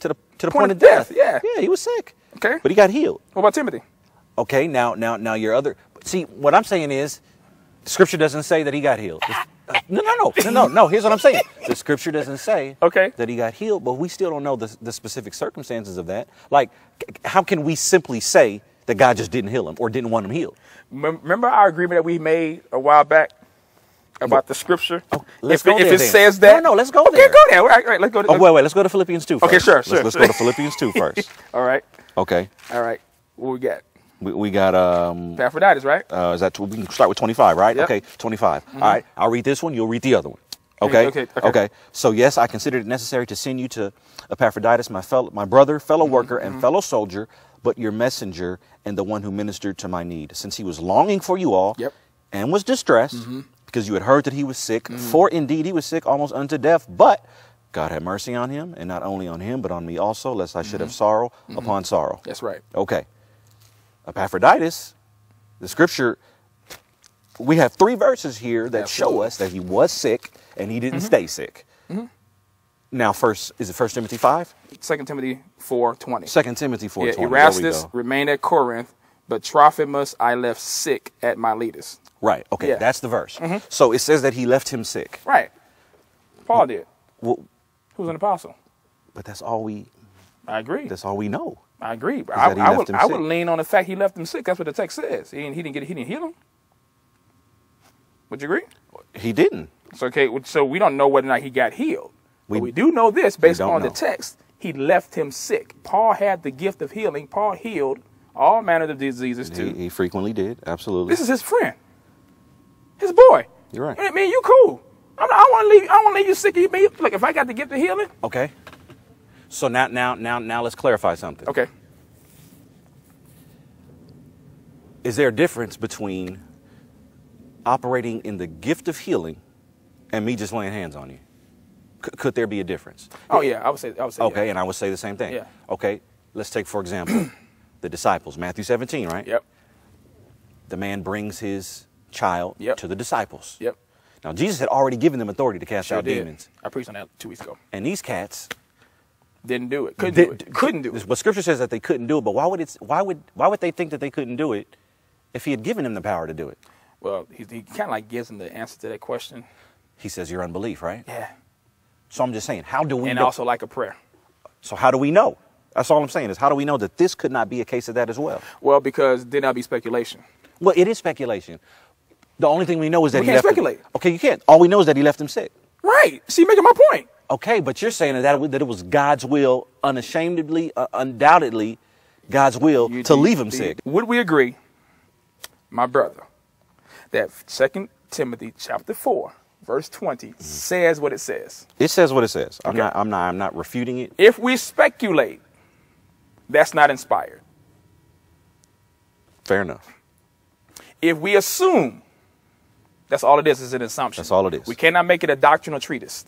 To the, to the point, point of death. death. Yeah. Yeah, he was sick. Okay. But he got healed. What about Timothy? Okay, now, now, now your other... See, what I'm saying is, Scripture doesn't say that he got healed. Uh, no, no, no, no, no, no. Here's what I'm saying. The Scripture doesn't say okay. that he got healed, but we still don't know the, the specific circumstances of that. Like, how can we simply say that God just didn't heal him or didn't want him healed? Remember our agreement that we made a while back about the Scripture? Oh, let's if go it, there, if it then. says that... No, no, let's go okay, there. Okay, go there. All right, all right, let's go to, oh, wait, wait, let's go to Philippians two first. Okay, sure, sure. Let's, let's go to Philippians two first. All right. Okay. All right. What we got? We, we got um, Epaphroditus, right? Uh, is that we can start with twenty-five, right? Yep. Okay, twenty-five. Mm-hmm. All right, I'll read this one. You'll read the other one. Okay? Okay, okay, okay. So yes, I considered it necessary to send you to Epaphroditus, my fellow, my brother, fellow mm-hmm. worker, and mm-hmm. fellow soldier, but your messenger and the one who ministered to my need, since he was longing for you all, yep. and was distressed mm-hmm. because you had heard that he was sick. Mm-hmm. For indeed he was sick, almost unto death, but God had mercy on him, and not only on him, but on me also, lest I mm-hmm. should have sorrow mm-hmm. upon sorrow. That's right. Okay. Epaphroditus, the Scripture, we have three verses here that Absolutely. show us that he was sick and he didn't mm-hmm. stay sick. Mm-hmm. Now, first, is it First Timothy five? Second Timothy four twenty. Second Timothy four twenty. Yeah, Erastus remained at Corinth, but Trophimus I left sick at Miletus. Right. Okay, yeah. That's the verse. Mm-hmm. So it says that he left him sick. Right. Paul well, did. Well, who's an apostle? But that's all we... I agree. That's all we know. I agree. I, I, would, I would lean on the fact he left him sick. That's what the text says. He didn't, he didn't get. He didn't heal him. Would you agree? He didn't. So okay. So we don't know whether or not he got healed. We, but we do know this based on know. the text. He left him sick. Paul had the gift of healing. Paul healed all manner of diseases too. He, he frequently did. Absolutely. This is his friend. His boy. You're right. I mean, you cool. I'm not, I want to leave. I want to leave you sick. You mean, look, if I got the gift of healing. Okay. So now, now, now, now, let's clarify something. Okay. Is there a difference between operating in the gift of healing and me just laying hands on you? C could there be a difference? Oh yeah, I would say. I would say. Okay, yeah. And I would say the same thing. Yeah. Okay. Let's take for example the disciples, Matthew seventeen, right? Yep. the man brings his child yep. to the disciples. Yep. Now, Jesus had already given them authority to cast sure out did. demons. I preached on that two weeks ago. And these cats... Didn't do it. Couldn't did, do it. Couldn't do it. But Scripture says that they couldn't do it, but why would, it, why would, why would they think that they couldn't do it if he had given them the power to do it? Well, he, he kind of like gives them the answer to that question. He says, your unbelief, right? Yeah. So I'm just saying, how do we and know? And also like a prayer. So how do we know? That's all I'm saying is, how do we know that this could not be a case of that as well? Well, because then that'd be speculation. Well, it is speculation. The only thing we know is that we he can't left speculate. Him. Okay, you can't. All we know is that he left him sick. Right. See, you're making my point. Okay, but you're saying that that it was God's will, unashamedly, uh, undoubtedly, God's will you, to you, leave him you, sick. Would we agree, my brother, that Second Timothy chapter four, verse twenty mm-hmm. says what it says? It says what it says. I'm, okay. not, I'm, not, I'm not refuting it. If we speculate, that's not inspired. Fair enough. If we assume, that's all it is, is an assumption. That's all it is. We cannot make it a doctrinal treatise.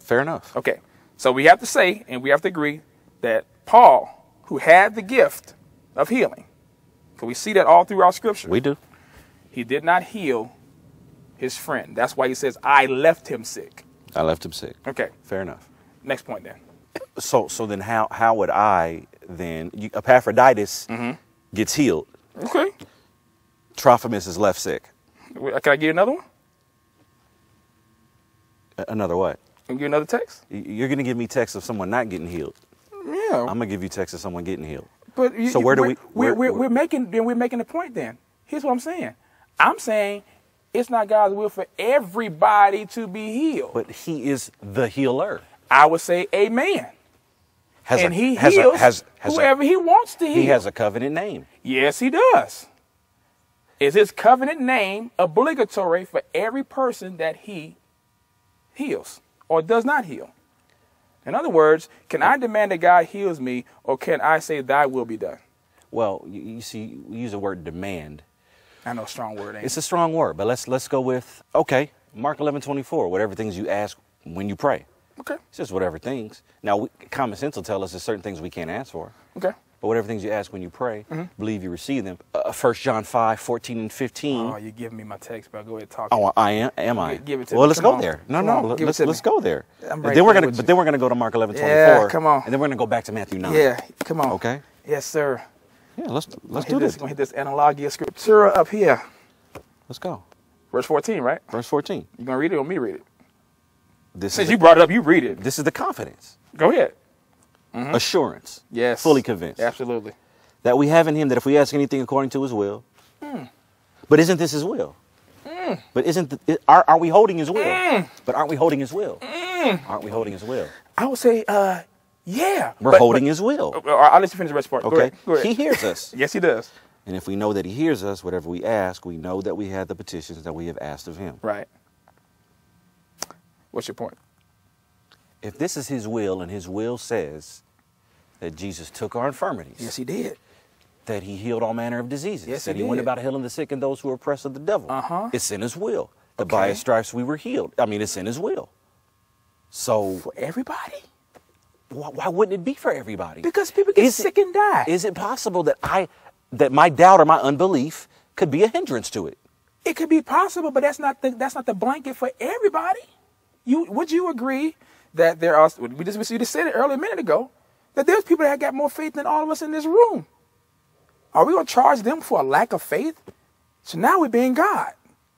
Fair enough. Okay. So we have to say, and we have to agree, that Paul, who had the gift of healing, because we see that all throughout Scripture. We do. He did not heal his friend. That's why he says, I left him sick. I left him sick. Okay. Fair enough. Next point then. So so then how, how would I then, you, Epaphroditus mm-hmm. gets healed. Okay. Trophimus is left sick. Can I give you another one? Another what? Can I give you another text? You're going to give me text of someone not getting healed. Yeah. I'm going to give you text of someone getting healed. But you, so where do we? We're, where, we're, we're making then we're making a point. Then here's what I'm saying. I'm saying it's not God's will for everybody to be healed. But He is the healer. I would say, Amen. Has and a, He has heals a, has, has whoever a, He wants to heal. He has a covenant name. Yes, He does. Is his covenant name obligatory for every person that he heals or does not heal? In other words, can I demand that God heals me, or can I say thy will be done? Well, you, you see, we use the word demand. I know a strong word, ain't it? It's a strong word, but let's let's go with, okay, Mark eleven twenty-four, whatever things you ask when you pray. Okay. It's just whatever things. Now, we, common sense will tell us there's certain things we can't ask for. Okay. But whatever things you ask when you pray, mm-hmm. believe you receive them. Uh, First John five, fourteen and fifteen. Oh, you're giving me my text, bro. Go ahead and talk. Oh, I am. Am I? Give it to well, me. Let's come go on. there. No, come no. On. Let's, let's, let's go there. I'm right then we're gonna, but you. then we're going to go to Mark eleven twenty-four. Yeah, come on. And then we're going to go back to Matthew nine. Yeah, come on. Okay? Yes, sir. Yeah, let's, let's do this. We're going to hit this analogia scriptura up here. Let's go. Verse fourteen, right? Verse fourteen. You going to read it or me read it? This Since you the, brought it up, you read it. This is the confidence. Go ahead. Mm-hmm. Assurance. Yes. Fully convinced. Absolutely. That we have in him that if we ask anything according to his will. Mm. But isn't this his will? Mm. But isn't, the, are, are we holding his will? Mm. But aren't we holding his will? Mm. Aren't we holding his will? I would say, uh, yeah. We're but, holding but, his will. Uh, I'll let you finish the rest part. Okay. Go ahead. Go ahead. He hears us. Yes, he does. And if we know that he hears us, whatever we ask, we know that we have the petitions that we have asked of him. Right. What's your point? If this is his will, and his will says that Jesus took our infirmities. Yes, he did. That he healed all manner of diseases. Yes, he did. That he went about healing the sick and those who were oppressed of the devil. Uh-huh. It's in his will. That by his stripes we were healed. I mean, it's in his will. So... For everybody? Why, why wouldn't it be for everybody? Because people get sick and die. Is it possible that I, that my doubt or my unbelief could be a hindrance to it? It could be possible, but that's not the, that's not the blanket for everybody. You, would you agree... that there are, we just, we just said it earlier a minute ago, that there's people that got more faith than all of us in this room. Are we going to charge them for a lack of faith? So now we're being God.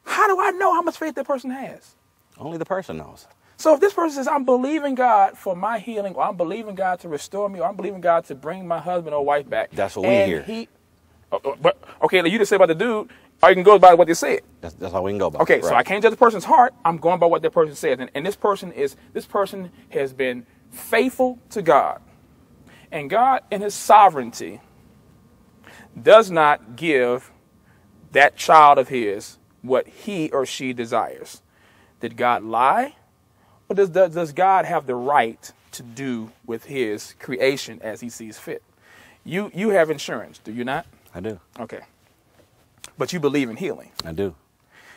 How do I know how much faith that person has? Only the person knows. So if this person says, I'm believing God for my healing, or I'm believing God to restore me, or I'm believing God to bring my husband or wife back. That's what we hear. He, oh, oh, but, okay, now you just said about the dude, or you can go by what they said. That's, that's how we can go by. Okay, right. So I can't judge the person's heart. I'm going by what that person says. And, and this person is, this person has been faithful to God. And God, in his sovereignty, does not give that child of his what he or she desires. Did God lie? Or does, does, does God have the right to do with his creation as he sees fit? You, you have insurance, do you not? I do. Okay. But you believe in healing. I do.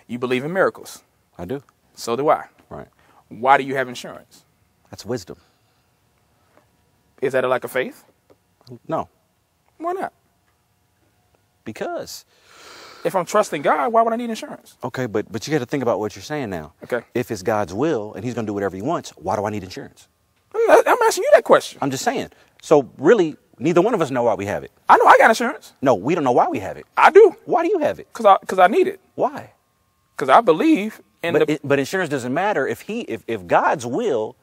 You believe in miracles. I do. So do I. Right. Why do you have insurance? That's wisdom. Is that a lack of faith? No. Why not? Because If I'm trusting God, why would I need insurance? Okay, but, but you got to think about what you're saying now. Okay. If it's God's will and he's going to do whatever he wants, why do I need insurance? I'm asking you that question. I'm just saying. So really, neither one of us know why we have it. I know I got insurance. No, we don't know why we have it. I do. Why do you have it? Because I, because I need it. Why? Because I believe in but the... It, but insurance doesn't matter if he, if, if God's will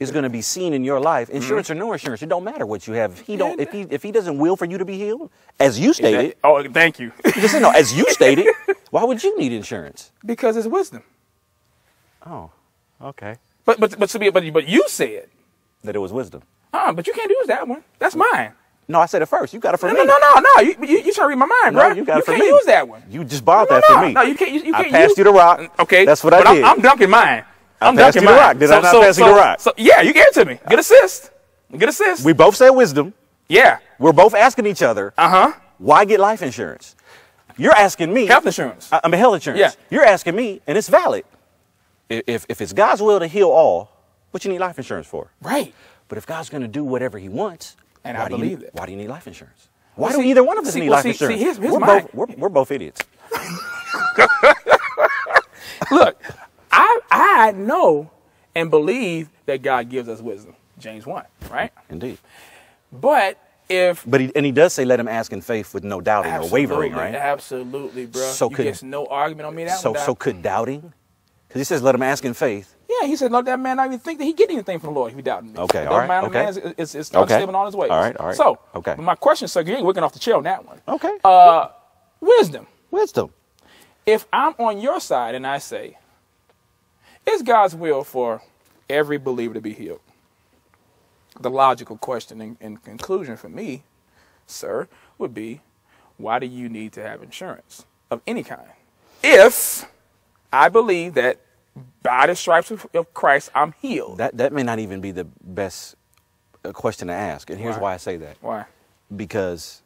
is going to be seen in your life, insurance mm-hmm. or no insurance, it don't matter what you have. If he don't, if he, if he doesn't will for you to be healed, as you stated. That, oh, thank you. Just, no, as you stated, why would you need insurance? Because it's wisdom. Oh, okay. But but but to be but but you said that it was wisdom. Uh, but you can't use that one. That's mine. No, I said it first. You got it for no, me. No, no, no, no. You, you, you trying to read my mind, no, bro. You got you it for me. You can't use that one. You just bought no, no, that no, for me. No, you can't. You, you can't I passed use... you the rock. Okay, that's what but I did. I'm, I'm dunking mine. I'm dunking you the rock. Did so, I not so, pass so, you the rock? So, yeah, you gave it to me. Good assist. Good assist. We both said wisdom. Yeah. We're both asking each other. Uh huh. Why get life insurance? You're asking me. Health insurance. I, I mean health insurance. Yeah. You're asking me, and it's valid. If if it's God's will to heal all, what you need life insurance for? Right. But if God's going to do whatever he wants, and I believe it, why do you need life insurance? Why do either one of us need life insurance? We're both we're, we're both idiots. Look. I, I know and believe that God gives us wisdom, James one, right? Indeed. But if... But he, and he does say, let him ask in faith with no doubting or wavering, right? Absolutely, bro. So you could, gets no argument on me that so, one. So could doubting? Because he says, let him ask in faith. Yeah, he said, let that man not even think that he get anything from the Lord if he doubted me. Okay, all right, man, okay. It's it's, it's okay. Unstable on his ways. All right, all right. So, okay. My question, sir, you ain't working off the chair on that one. Okay. Uh, wisdom. Wisdom. If I'm on your side and I say... It's God's will for every believer to be healed. The logical question and, and conclusion for me, sir, would be, why do you need to have insurance of any kind? If I believe that by the stripes of, of Christ, I'm healed. That, that may not even be the best question to ask. And here's why, why I say that. Why? Because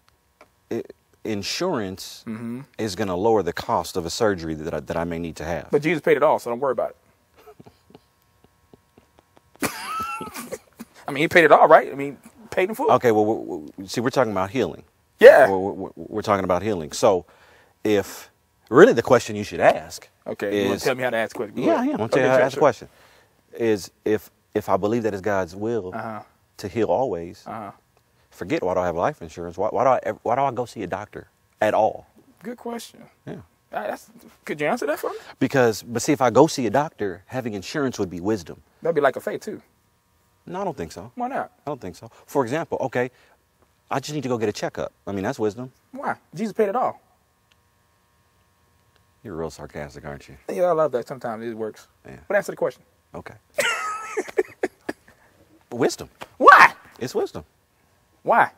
it, insurance mm-hmm. is going to lower the cost of a surgery that I, that I may need to have. But Jesus paid it all, so don't worry about it. I mean, he paid it all, right? I mean, paid in full. Okay, well, we're, we're, see, we're talking about healing. Yeah. We're, we're, we're talking about healing. So if really the question you should ask. Okay, is, you want to tell me how to ask a question? Yeah, yeah. I want to tell you how to ask a question. Is if, if I believe that it's God's will uh-huh. to heal always, uh-huh. forget why do I have life insurance? Why, why, do I, why do I go see a doctor at all? Good question. Yeah. That's, could you answer that for me? Because, but see, if I go see a doctor, having insurance would be wisdom. That'd be like a faith, too. No, I don't think so. Why not? I don't think so. For example, okay, I just need to go get a checkup. I mean, that's wisdom. Why? Jesus paid it all. You're real sarcastic, aren't you? Yeah, I love that. Sometimes it works. Yeah. But answer the question. Okay. Wisdom. Why? It's wisdom. Why?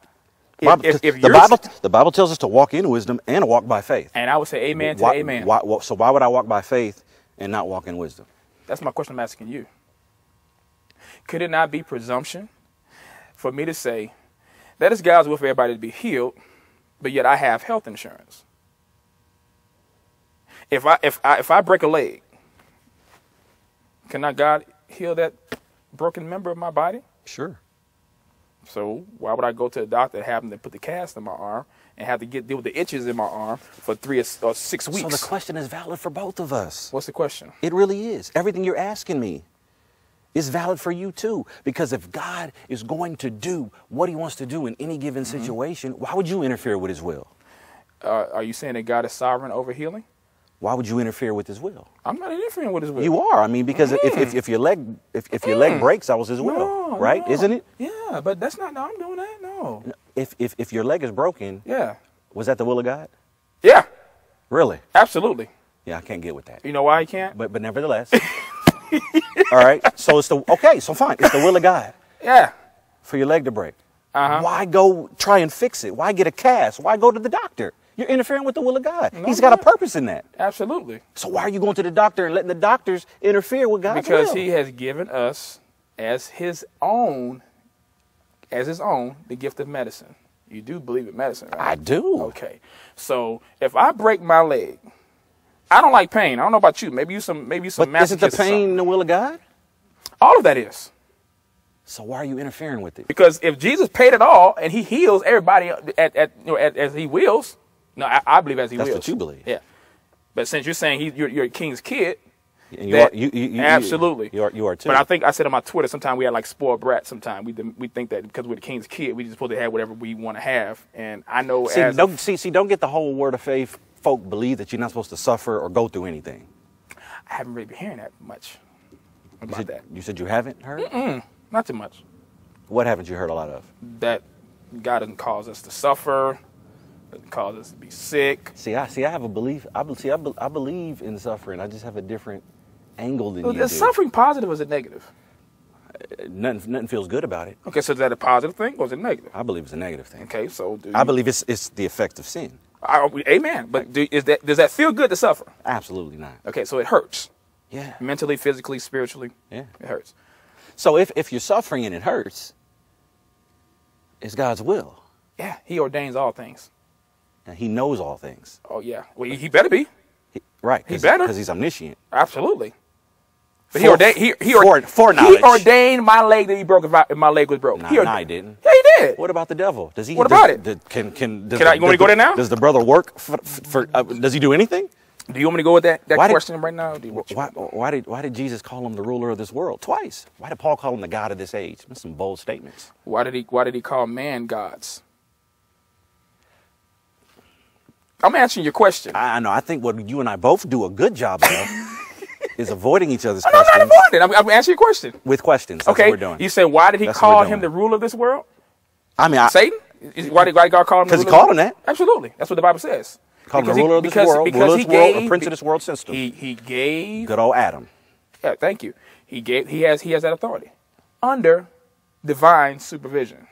Bible, if, if, if the, Bible, the Bible tells us to walk in wisdom and walk by faith. And I would say amen to why, amen. Why, so why would I walk by faith and not walk in wisdom? That's my question I'm asking you. Could it not be presumption for me to say that it's God's will for everybody to be healed, but yet I have health insurance? If I if I if I break a leg, cannot God heal that broken member of my body? Sure. So why would I go to a doctor and have them to put the cast in my arm and have to get deal with the itches in my arm for three or six weeks? So the question is valid for both of us. What's the question? It really is. Everything you're asking me. It's valid for you, too, because if God is going to do what he wants to do in any given mm-hmm. situation, why would you interfere with his will? Uh, are you saying that God is sovereign over healing? Why would you interfere with his will? I'm not interfering with his will. You are. I mean, because mm. if, if, if your leg if, if your mm. leg breaks, that was his will, no, right? No. Isn't it? Yeah, but that's not, no, I'm doing that, no. If, if, if your leg is broken, yeah, was that the will of God? Yeah. Really? Absolutely. Yeah, I can't get with that. You know why I can't? But, but nevertheless... All right. So it's the okay. So fine. It's the will of God. Yeah. For your leg to break. Uh-huh. Why go try and fix it? Why get a cast? Why go to the doctor? You're interfering with the will of God. No, He's got not. a purpose in that. Absolutely. So why are you going to the doctor and letting the doctors interfere with God's because will? He has given us as his own, as his own, the gift of medicine. You do believe in medicine, right? I do. Okay. So if I break my leg. I don't like pain. I don't know about you. Maybe you some maybe you some. But isn't the pain the will of God? All of that is. So why are you interfering with it? Because if Jesus paid it all and he heals everybody at, at, you know, at, as he wills, No, I, I believe as he That's wills. That's what you believe. Yeah. But since you're saying he, you're, you're a king's kid, and you that, are, you, you, you, absolutely. You are, you are too. But I think I said on my Twitter, sometimes we had like spoiled brats. Sometimes we we think that because we're the king's kid, we just supposed to have whatever we want to have. And I know see, as don't, a, see see don't get the whole Word of Faith folk believe that you're not supposed to suffer or go through anything. I haven't really been hearing that much about you said, that. You said you haven't heard? Mm-mm, not too much. What haven't you heard a lot of? That God doesn't cause us to suffer. Doesn't cause us to be sick. See, I see. I have a belief. I see. I, be, I believe in suffering. I just have a different angle than well, you. Is suffering positive or is it negative? Uh, nothing. Nothing feels good about it. Okay, so is that a positive thing or is it negative? I believe it's a negative thing. Okay, so do you... I believe it's it's the effect of sin. I, amen. But do, is that does that feel good to suffer? Absolutely not. Okay, so it hurts. Yeah. Mentally, physically, spiritually. Yeah, it hurts. So if if you're suffering and it hurts, it's God's will. Yeah, He ordains all things. And He knows all things. Oh, yeah. Well, he better be. He, right. He better. Because He's omniscient. Absolutely. But for, he ordained. He, he, for, for knowledge. He ordained my leg that he broke if, I, if my leg was broken. Nah, he ordained, nah, he didn't. Yeah, he did. What about the devil? Does he? What about does, it? Does, can can, does, can I, you want does, me to go there now? Does the brother work for? for uh, does he do anything? Do you want me to go with that, that why question did, right now? Do you, why, why did why did Jesus call him the ruler of this world twice? Why did Paul call him the God of this age? That's some bold statements. Why did he Why did he call man gods? I'm answering your question. I know. I think what you and I both do a good job of is avoiding each other's oh, no, questions. I'm not avoiding. I'm, I'm answering your question. With questions. That's okay. What we're doing. You said, why did he That's call him the ruler of this world? I mean, I, Satan? Is, why did God call him the ruler? Because he called him that. Absolutely. That's what the Bible says. Called him the ruler of this world, ruler of this world, a prince of this world system. He, he gave. Good old Adam. Yeah, thank you. He gave. He has, he has that authority under divine supervision.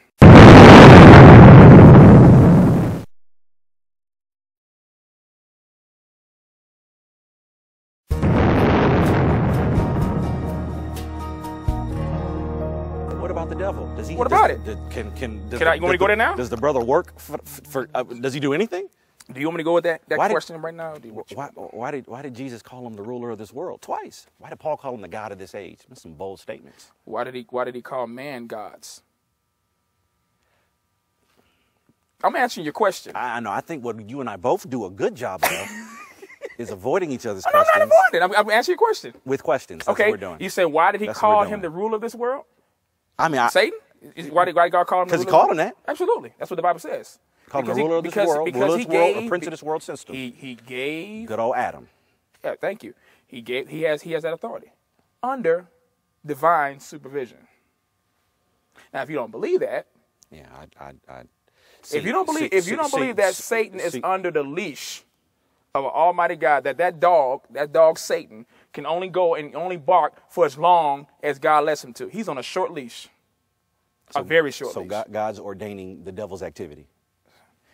Does he, what about does, it? Does, can can, does, can I, you want me to go there now? Does the brother work for? for uh, does he do anything? Do you want me to go with that, that why question did, right now? You, why, why did Why did Jesus call him the ruler of this world twice? Why did Paul call him the God of this age? That's some bold statements. Why did he Why did he call man gods? I'm answering your question. I know. I think what you and I both do a good job of is avoiding each other's oh, questions. No, I'm not avoiding. I'm, I'm answering your question with questions. That's okay. What we're doing. You said, why did he That's call him the ruler of this world? I mean, I, Satan? Why did God call him? Because He called him that. Absolutely, that's what the Bible says. Called him the ruler of this world, ruler of this world, a prince of this world system. He he gave. Good old Adam. Yeah, thank you. He gave. He has. He has that authority under divine supervision. Now, if you don't believe that, yeah, I, I, I see, if you don't believe, see, if you don't see, believe see, that see, Satan is see. under the leash of an Almighty God, that that dog, that dog Satan, can only go and only bark for as long as God lets him to. He's on a short leash, so, a very short so leash. So God, God's ordaining the devil's activity.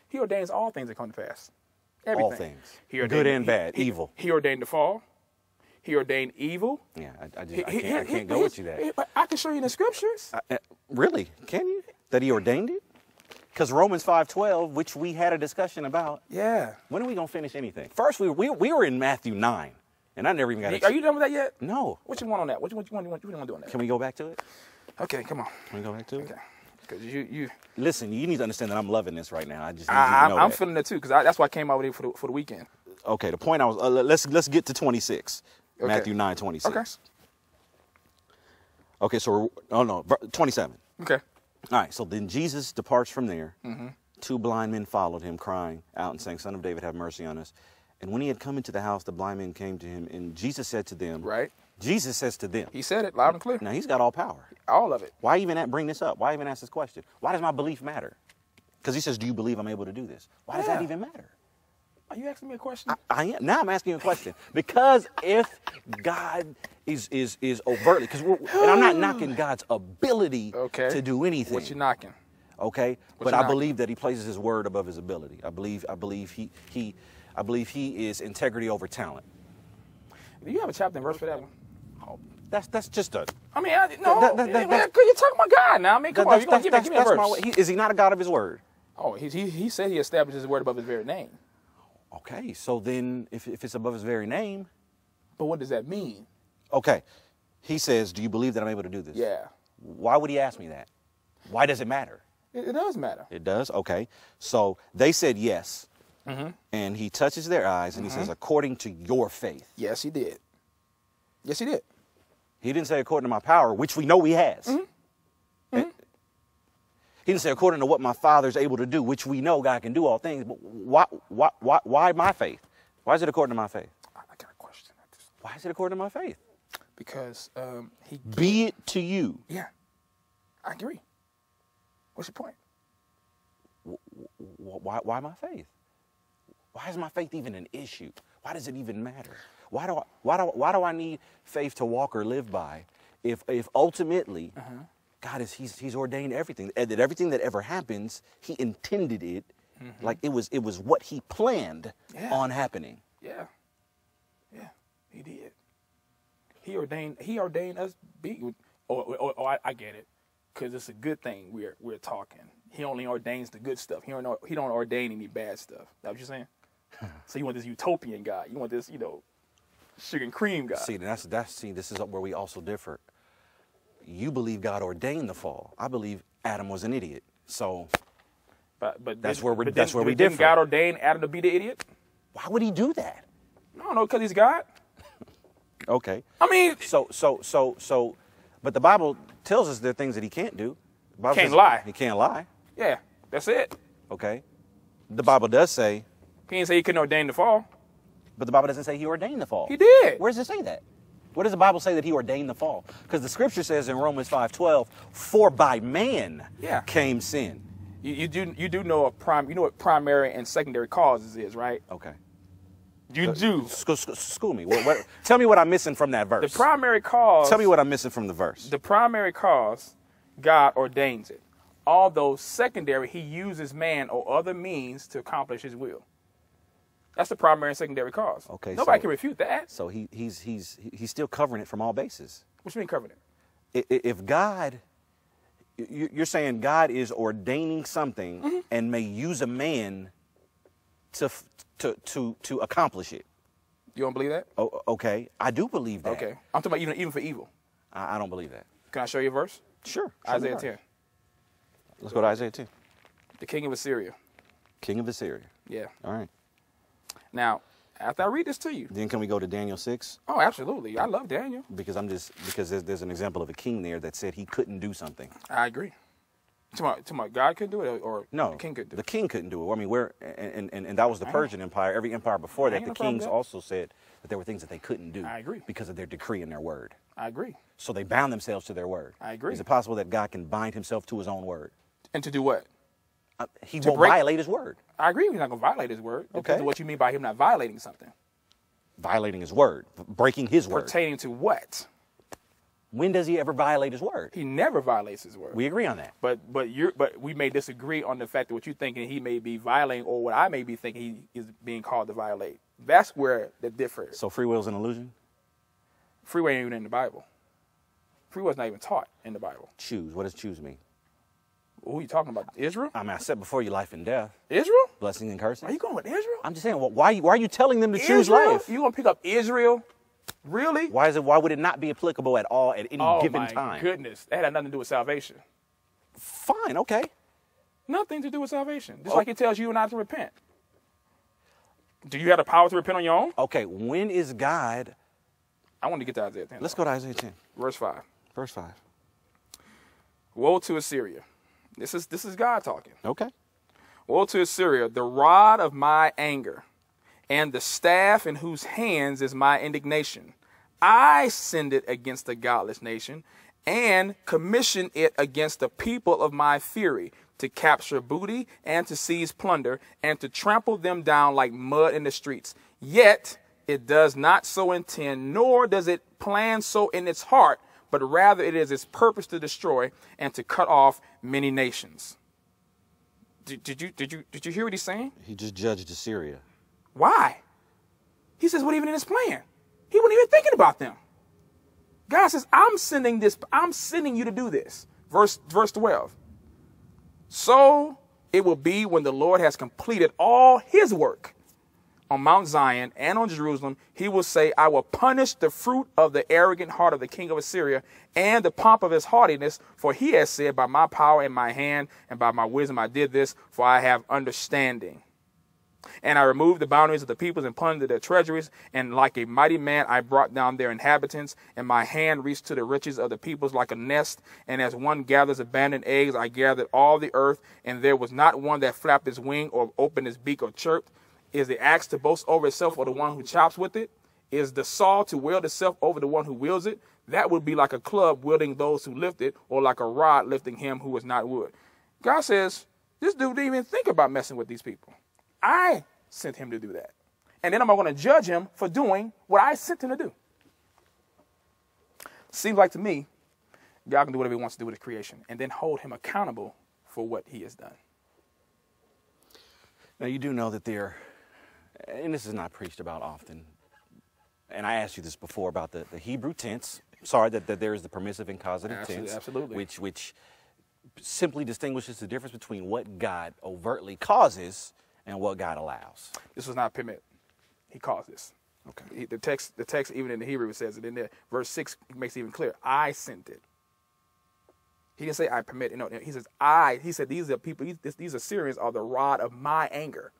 He ordains all things that come to pass. Everything. All things. He ordained, good and bad, he, evil. He, he ordained the fall. He ordained evil. Yeah, I, I, just, he, I can't, he, I can't he, go he, with you that. He, I can show you in the scriptures. I, uh, really? Can you? That he ordained it? Because Romans five twelve, which we had a discussion about. Yeah. When are we going to finish anything? First, we, we, we were in Matthew nine. And I never even got it. Are you done with that yet? No. What you want on that? What you want? You want? You want, you want to do on that? Can we go back to it? Okay, come on. Can we go back to it? Okay. Because you, you listen. You need to understand that I'm loving this right now. I just need I, you to know I'm that. feeling it too. Because that's why I came out with it for the, for the weekend. Okay. The point I was. Uh, let's let's get to twenty-six. Okay. Matthew nine twenty-six. Okay. Okay. So oh no, twenty-seven. Okay. All right. So then Jesus departs from there. Mm-hmm. Two blind men followed him, crying out and saying, "Son of David, have mercy on us." And when he had come into the house, the blind men came to him, and Jesus said to them, right? Jesus says to them. He said it loud and clear. Now, he's got all power. All of it. Why even bring this up? Why even ask this question? Why does my belief matter? Because he says, do you believe I'm able to do this? Why yeah. does that even matter? Are you asking me a question? I, I am. Now I'm asking you a question. Because if God is is is overtly, because we're, and I'm not knocking God's ability okay. to do anything. What you knocking? Okay. What but I knocking? believe that he places his word above his ability. I believe, I believe he, he, I believe he is integrity over talent. Do you have a chapter and verse for that one? Oh, that's that's just a. I mean, I, no. That, that, that, that, you're talking about God now. I mean, come that, on. You're gonna give me, give me a verse. My, he, is he not a God of his word? Oh, he he, he said he establishes his word above his very name. Okay, so then if if it's above his very name, but what does that mean? Okay, he says, "Do you believe that I'm able to do this?" Yeah. Why would he ask me that? Why does it matter? It, it does matter. It does. Okay, so they said yes. Mm-hmm. And he touches their eyes and mm-hmm. he says, according to your faith. Yes, he did. Yes, he did. He didn't say according to my power, which we know he has. Mm-hmm. Mm-hmm. It, he didn't say according to what my Father's able to do, which we know God can do all things. But why, why, why, why my faith? Why is it according to my faith? I got a question. Why is it according to my faith? Because um, he... Be it to you. Yeah, I agree. What's your point? Why, why my faith? Why is my faith even an issue? Why does it even matter? Why do I, why do, why do I need faith to walk or live by if, if ultimately uh-huh. God is, he's, he's ordained everything, that everything that ever happens, he intended it, mm-hmm. like it was, it was what he planned yeah. on happening. Yeah, yeah, he did. He ordained, he ordained us being, or, or, or I, I get it, because it's a good thing we're, we're talking. He only ordains the good stuff. He don't, he don't ordain any bad stuff. Is that what you're saying? So you want this utopian guy. You want this, you know, sugar and cream guy. See, that's, that's, see, this is where we also differ. You believe God ordained the fall. I believe Adam was an idiot. So but, but that's did, where we, but that's did, where we differ. Didn't God ordain Adam to be the idiot? Why would he do that? I don't know, because he's God. Okay. I mean. So, so, so, so, but the Bible tells us there are things that he can't do. The Bible can't says, lie. He can't lie. Yeah, that's it. Okay. The Bible does say. He didn't say he couldn't ordain the fall. But the Bible doesn't say he ordained the fall. He did. Where does it say that? Where does the Bible say that he ordained the fall? Because the scripture says in Romans five twelve, for by man yeah. came sin. You, you do you do know a prime you know what primary and secondary causes is, right? Okay. You do. School, school me. What, what, tell me what I'm missing from that verse. The primary cause. Tell me what I'm missing from the verse. The primary cause, God ordains it. Although secondary, he uses man or other means to accomplish his will. That's the primary and secondary cause. Okay, nobody so, can refute that. So he, he's he's he's still covering it from all bases. What you mean covering it? If God, you're saying God is ordaining something mm-hmm. and may use a man to to to to accomplish it. You don't believe that? Oh, okay, I do believe that. Okay, I'm talking about even even for evil. I, I don't believe that. Can I show you a verse? Sure. Isaiah ten. Let's go to Isaiah ten. The king of Assyria. King of Assyria. Yeah. All right. Now, after I read this to you. Then can we go to Daniel six? Oh, absolutely. I love Daniel. Because I'm just because there's, there's an example of a king there that said he couldn't do something. I agree. To my, to my God couldn't do it, or no, the king couldn't do it? The king couldn't do it. I mean, we're, and, and, and that was the Persian Empire. Every empire before that, the kings also said that there were things that they couldn't do. I agree. Because of their decree and their word. I agree. So they bound themselves to their word. I agree. Is it possible that God can bind himself to his own word? And to do what? Uh, he won't break, violate his word. I agree. He's not going to violate his word. Okay. What you mean by him not violating something? Violating his word. Breaking his word. Pertaining to what? When does he ever violate his word? He never violates his word. We agree on that. But but you but we may disagree on the fact that what you're thinking he may be violating or what I may be thinking he is being called to violate. That's where the difference. So free will is an illusion? Free will ain't even in the Bible. Free will is not even taught in the Bible. Choose. What does choose mean? Who are you talking about? Israel? I mean, I set before you life and death. Israel? Blessing and cursing. Are you going with Israel? I'm just saying, well, why, why are you telling them to Israel? Choose life? You going to pick up Israel? Really? Why is it? Why would it not be applicable at all at any oh, given time? Oh, my goodness. That had nothing to do with salvation. Fine. Okay. Nothing to do with salvation. Just oh. like it tells you not to repent. Do you have the power to repent on your own? Okay. When is God? I want to get to Isaiah ten. Let's go to Isaiah ten. Verse five. Verse five. Woe to Assyria. This is, this is God talking. Okay. Woe to Assyria, the rod of my anger, and the staff in whose hands is my indignation. I send it against a godless nation, and commission it against the people of my fury, to capture booty, and to seize plunder, and to trample them down like mud in the streets. Yet it does not so intend, nor does it plan so in its heart, but rather it is its purpose to destroy and to cut off many nations. Did, did, you, did, you, did you hear what he's saying? He just judged Assyria. Why? He says, what even in his plan? He wasn't even thinking about them. God says, I'm sending this. I'm sending you to do this. Verse, verse twelve. So it will be when the Lord has completed all his work on Mount Zion and on Jerusalem, he will say, I will punish the fruit of the arrogant heart of the king of Assyria and the pomp of his haughtiness, for he has said, by my power and my hand and by my wisdom I did this, for I have understanding. And I removed the boundaries of the peoples and plundered their treasuries. And like a mighty man, I brought down their inhabitants. And my hand reached to the riches of the peoples like a nest. And as one gathers abandoned eggs, I gathered all the earth. And there was not one that flapped his wing or opened his beak or chirped. Is the axe to boast over itself or the one who chops with it? Is the saw to wield itself over the one who wields it? That would be like a club wielding those who lift it, or like a rod lifting him who is not wood. God says, this dude didn't even think about messing with these people. I sent him to do that. And then I'm going to judge him for doing what I sent him to do. Seems like to me, God can do whatever he wants to do with his creation and then hold him accountable for what he has done. Now, you do know that there, and this is not preached about often, and I asked you this before about the, the Hebrew tense. Sorry, that, that there is the permissive and causative absolutely, tense, absolutely. which which simply distinguishes the difference between what God overtly causes and what God allows. This was not permit. He caused this. Okay. He, the text, the text, even in the Hebrew, it says it in there. Verse six makes it even clearer. I sent it. He didn't say I permit. No, he says I. He said these are people. These, these Assyrians are the rod of my anger.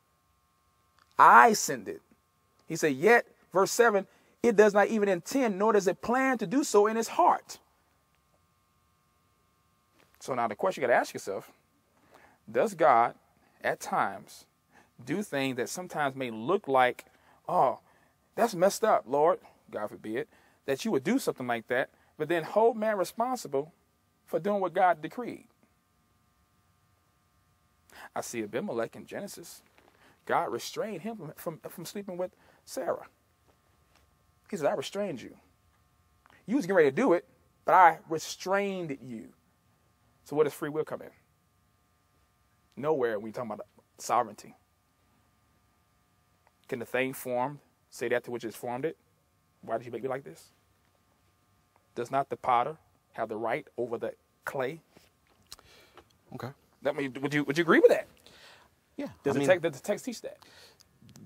I sent it. He said yet, verse seven. It does not even intend, nor does it plan to do so in its heart. So now the question you got to ask yourself, does God at times do things that sometimes may look like, oh, that's messed up, Lord, God forbid, that you would do something like that, but then hold man responsible for doing what God decreed? I see Abimelech in Genesis. God restrained him from, from, from sleeping with Sarah. He said, I restrained you. You was getting ready to do it, but I restrained you. So where does free will come in? Nowhere when you're talking about sovereignty. Can the thing formed say that to which it's formed it? Why did you make me like this? Does not the potter have the right over the clay? Okay. That mean, would you would you agree with that? Yeah. Does, I mean, the text, does the text teach that?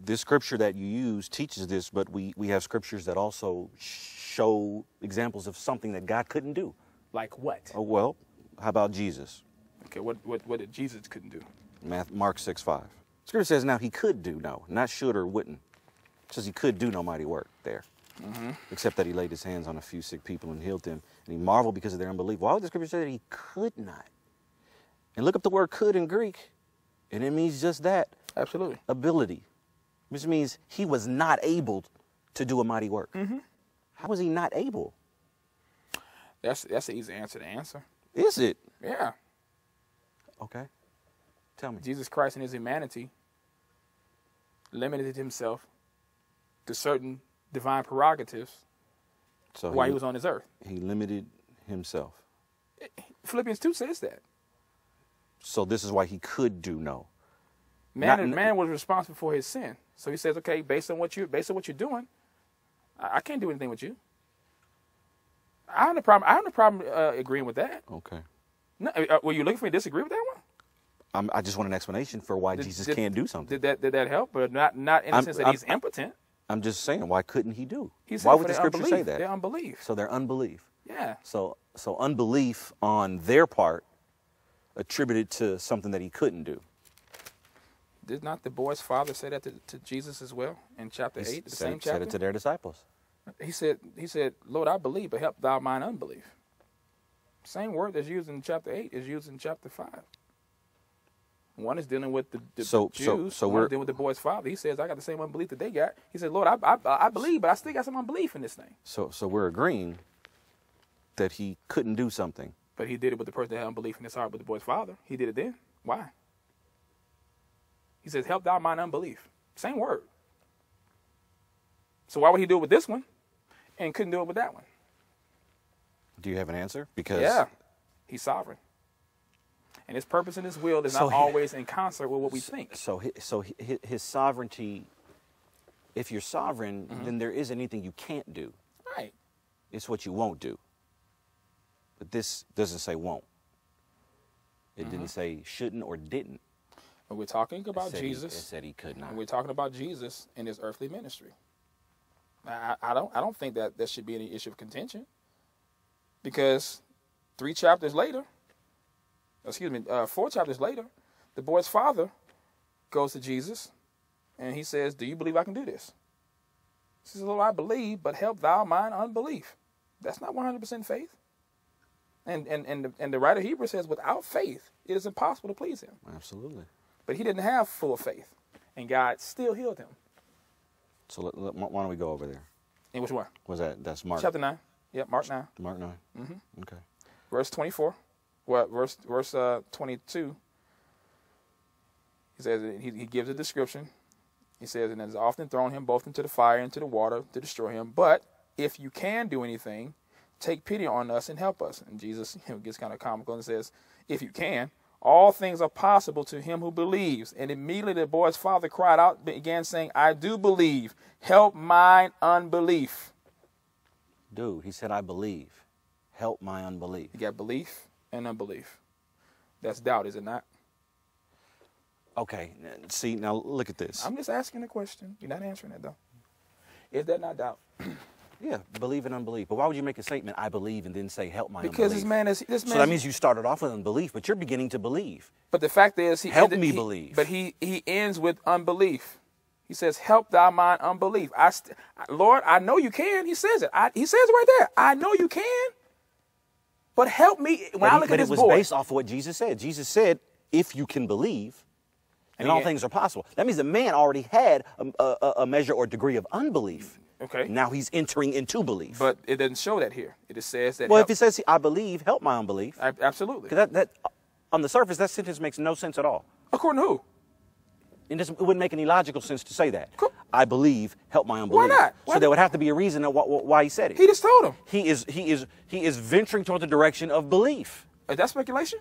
This scripture that you use teaches this, but we, we have scriptures that also show examples of something that God couldn't do. Like what? Oh, well, how about Jesus? Okay, what, what, what did Jesus couldn't do? Math, Mark six five. Scripture says now he could do no, not should or wouldn't. It says he could do no mighty work there, mm-hmm. except that he laid his hands on a few sick people and healed them, and he marveled because of their unbelief. Why would the scripture say that he could not? And look up the word could in Greek, and it means just that. Absolutely. Ability. Which means he was not able to do a mighty work. Mm-hmm. How was he not able? That's that's an easy answer to answer. Is it? Yeah. Okay. Tell me. Jesus Christ in his humanity limited himself to certain divine prerogatives so while he, he was on this earth. He limited himself. Philippians two says that. So this is why he could do no. Man, not, man was responsible for his sin. So he says, okay, based on what you based on what you're doing, I, I can't do anything with you. I have no problem. I have no problem uh, agreeing with that. Okay. No, uh, were you looking for me to disagree with that one? I'm, I just want an explanation for why did, Jesus did, can't do something. Did that did that help? But not not in the I'm, sense that I'm, he's I'm, impotent. I'm just saying, why couldn't he do? He why would the scripture unbelief, say that? Their unbelief. So their unbelief. Yeah. So so unbelief on their part attributed to something that he couldn't do. Did not the boy's father say that to, to Jesus as well in chapter eight? The same chapter. Said it to their disciples. He said, "He said, Lord, I believe, but help thou mine unbelief." Same word that's used in chapter eight is used in chapter five. One is dealing with the, the so, Jews. So, so one we're is dealing with the boy's father. He says, "I got the same unbelief that they got." He said, "Lord, I, I, I believe, but I still got some unbelief in this thing." So, so we're agreeing that he couldn't do something, but he did it with the person that had unbelief in his heart. With the boy's father, he did it then. Why? He says, help thou mine unbelief. Same word. So why would he do it with this one and couldn't do it with that one? Do you have an answer? Because yeah, he's sovereign. And his purpose and his will is not always in concert with what we think. So so his sovereignty, if you're sovereign, mm-hmm. then there isn't anything you can't do. Right. It's what you won't do. But this doesn't say won't. It mm-hmm. didn't say shouldn't or didn't. When we're talking about it Jesus, he, it said he could not. When we're talking about Jesus in his earthly ministry, I, I don't, I don't think that that should be any issue of contention, because three chapters later, excuse me, uh, four chapters later, the boy's father goes to Jesus And he says, do you believe I can do this? He says, Lord, I believe, but help thou mine unbelief. That's not one hundred percent faith. And, and, and, the, and the writer of Hebrews says, without faith, it is impossible to please him. Absolutely. But he didn't have full faith, and God still healed him. So let, let, why don't we go over there? And which one? Was that, that's Mark. Chapter nine. Yep, Mark nine. Mark nine. Mm-hmm. Okay. Verse twenty-four. Well, verse verse uh, twenty-two. He says, he, he gives a description. He says, and it is often thrown him both into the fire and into the water to destroy him. But if you can do anything, take pity on us and help us. And Jesus, you know, gets kind of comical and says, if you can, all things are possible to him who believes. And immediately the boy's father cried out, began saying, I do believe. Help mine unbelief. Dude, he said, I believe. Help my unbelief. You got belief and unbelief. That's doubt, is it not? Okay, see, now look at this. I'm just asking a question. You're not answering it, though. Is that not doubt? Yeah, believe and unbelief. But why would you make a statement, I believe, and then say, help my because unbelief? Because this man is... This man so that is, means you started off with unbelief, but you're beginning to believe. But the fact is... He help ended, me he, believe. But he, he ends with unbelief. He says, help thy mind unbelief. I st Lord, I know you can. He says it. I, he says it right there. I know you can, but help me. When but he, I look but at this boy... But it was boy, based off of what Jesus said. Jesus said, if you can believe... And all things are possible. That means the man already had a, a, a measure or degree of unbelief. Okay. Now he's entering into belief. But it doesn't show that here. It just says that. Well, if it says I believe, help my unbelief. I, absolutely. Because that, that, on the surface, that sentence makes no sense at all. According to who? It, it wouldn't make any logical sense to say that. Cool. I believe, help my unbelief. Why not? Why so there would have to be a reason why, why he said it. He just told him. He is he is he is venturing toward the direction of belief. Is that speculation?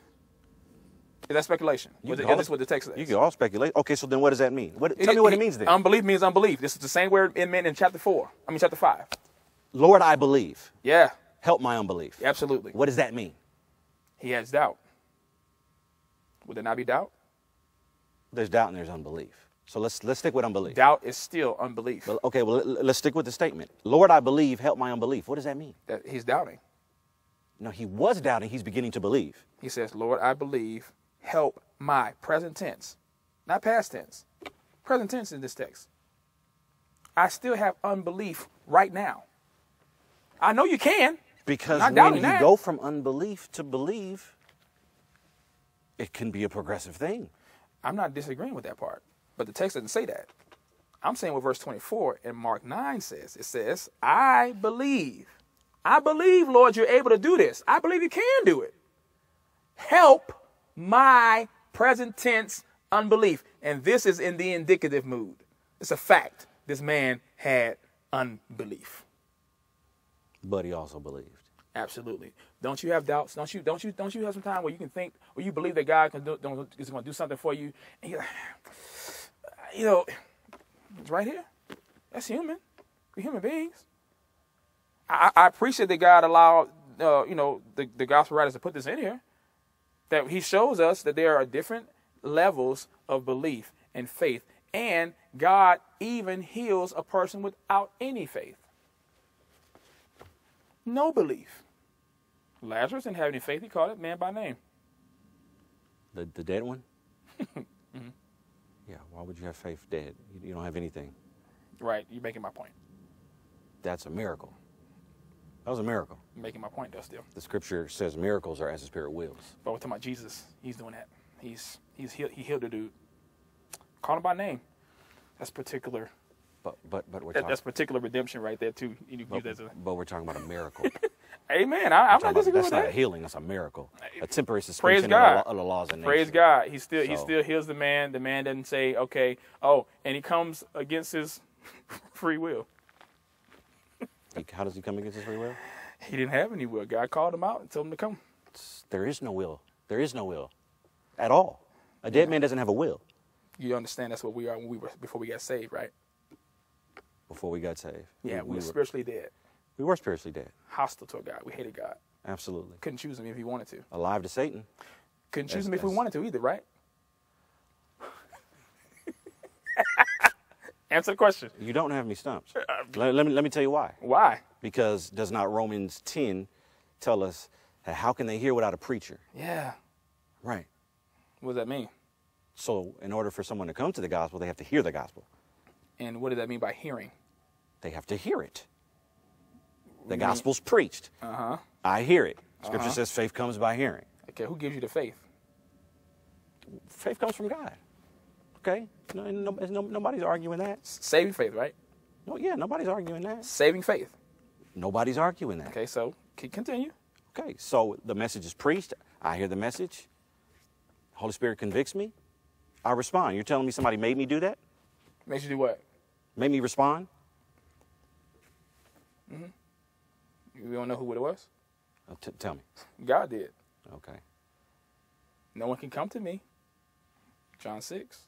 Is that speculation? That's what the text says. You can all speculate. Okay, so then what does that mean? What, it, tell me what it, it means then. Unbelief means unbelief. This is the same word in men in chapter four. I mean chapter five. Lord, I believe. Yeah. Help my unbelief. Absolutely. What does that mean? He has doubt. Would there not be doubt? There's doubt and there's unbelief. So let's let's stick with unbelief. Doubt is still unbelief. Well, okay, well let's stick with the statement. Lord, I believe. Help my unbelief. What does that mean? That he's doubting. No, he was doubting. He's beginning to believe. He says, Lord, I believe. Help my present tense, not past tense, present tense in this text. I still have unbelief right now. I know you can. Because when you that. go from unbelief to believe, it can be a progressive thing. I'm not disagreeing with that part, but the text doesn't say that. I'm saying what verse twenty-four in Mark nine says. It says, I believe. I believe, Lord, you're able to do this. I believe you can do it. Help my present tense unbelief. And this is in the indicative mood. It's a fact. This man had unbelief. But he also believed. Absolutely. Don't you have doubts? Don't you don't you don't you have some time where you can think or you believe that God can do, don't, is going to do something for you? And you're like, you know, it's right here. That's human. We're human beings. I, I appreciate that God allowed uh, you know the, the gospel writers to put this in here. That he shows us that there are different levels of belief and faith. And God even heals a person without any faith. No belief. Lazarus didn't have any faith. He called it man by name. The, the dead one? Mm-hmm. Yeah, why would you have faith dead? You don't have anything. Right, you're making my point. That's a miracle. That was a miracle. Making my point, though, still. The scripture says miracles are as the Spirit wills. But we're talking about Jesus. He's doing that. He's he's healed, he healed a dude. Call him by name. That's particular. But but but we're that, talking, that's particular redemption right there too. You but, use that as a, but we're talking about a miracle. Amen. I, I'm not disagreeing with that. That's not a healing. That's a miracle. A temporary suspension of the, of the laws of nature. Praise God. He still so. he still heals the man. The man doesn't say okay. Oh, and he comes against his free will. How does he come against his free will? He didn't have any will. God called him out and told him to come. There is no will. There is no will at all. A dead yeah. man doesn't have a will. You understand that's what we are when we were before we got saved, right? Before we got saved. Yeah, we, we were spiritually dead. We were spiritually dead. Hostile to God. We hated God. Absolutely. Couldn't choose him if he wanted to. Alive to Satan. Couldn't choose that's, him if that's... we wanted to either, right? Answer the question. You don't have me stumped. Let, let, me, let me tell you why. Why? Because does not Romans ten tell us that how can they hear without a preacher? Yeah. Right. What does that mean? So in order for someone to come to the gospel, they have to hear the gospel. And what did that mean by hearing? They have to hear it. The mean, gospel's preached. Uh-huh. I hear it. Scripture uh-huh. says faith comes by hearing. Okay, who gives you the faith? Faith comes from God. Okay? No, no, no, nobody's arguing that. Saving faith, right? No, yeah, nobody's arguing that. Saving faith. Nobody's arguing that. Okay, so continue. Okay, so the message is preached. I hear the message. Holy Spirit convicts me. I respond. You're telling me somebody made me do that? Made you do what? Made me respond? Mm-hmm. You don't know who it was? Uh, t tell me. God did. Okay. No one can come to me, John six,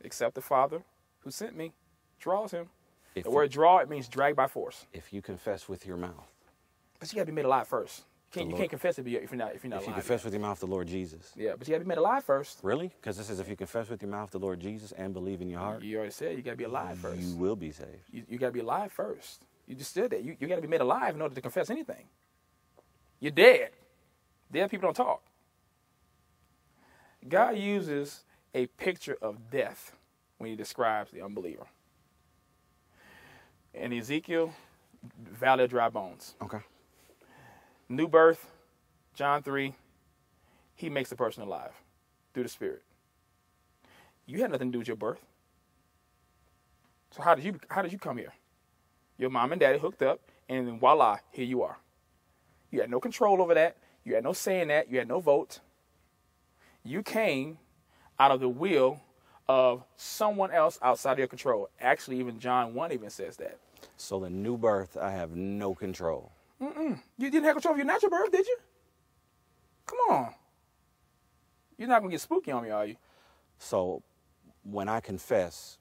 except the Father who sent me draws him. If the word you, draw, it means drag by force. If you confess with your mouth. But you got to be made alive first. You can't, you can't confess if you're, if you're not, if you're not if alive. If you confess with your mouth the Lord Jesus. Yeah, but you got to be made alive first. Really? Because this is if you confess with your mouth the Lord Jesus and believe in your heart. You already said you got to be alive first. You will be saved. You, you got to be alive first. You just said that. You, you got to be made alive in order to confess anything. You're dead. Dead people don't talk. God uses a picture of death when he describes the unbeliever. In Ezekiel, valley of dry bones. Okay. New birth, John three, he makes the person alive through the Spirit. You had nothing to do with your birth. So how did you, how did you come here? Your mom and daddy hooked up, and then voila, here you are. You had no control over that. You had no say in that. You had no vote. You came out of the will of someone else outside of your control. Actually, even John one even says that. So the new birth, I have no control. Mm-mm. You didn't have control of your natural birth, did you? Come on. You're not going to get spooky on me, are you? So when I confess,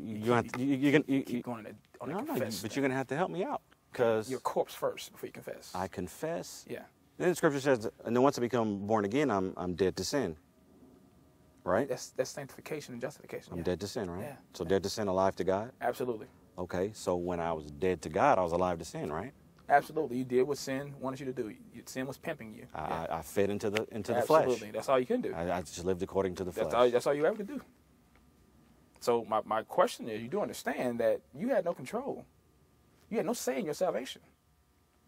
you, you, have to, you, you, you, you keep going on a confess. But you're going to have to help me out. Because your corpse first before you confess. I confess. Yeah. Then the scripture says, and then once I become born again, I'm I'm dead to sin. Right? That's that's sanctification and justification. I'm yeah. dead to sin, right? Yeah. So yeah. dead to sin, alive to God? Absolutely. Okay. So when I was dead to God, I was alive to sin, right? Absolutely. You did what sin wanted you to do. Sin was pimping you. I, yeah. I, I fed into the into the flesh. Absolutely. That's all you can do. I, I just lived according to the that's flesh. All, that's all you ever could do. So my, my question is, you do understand that you had no control. You had no say in your salvation.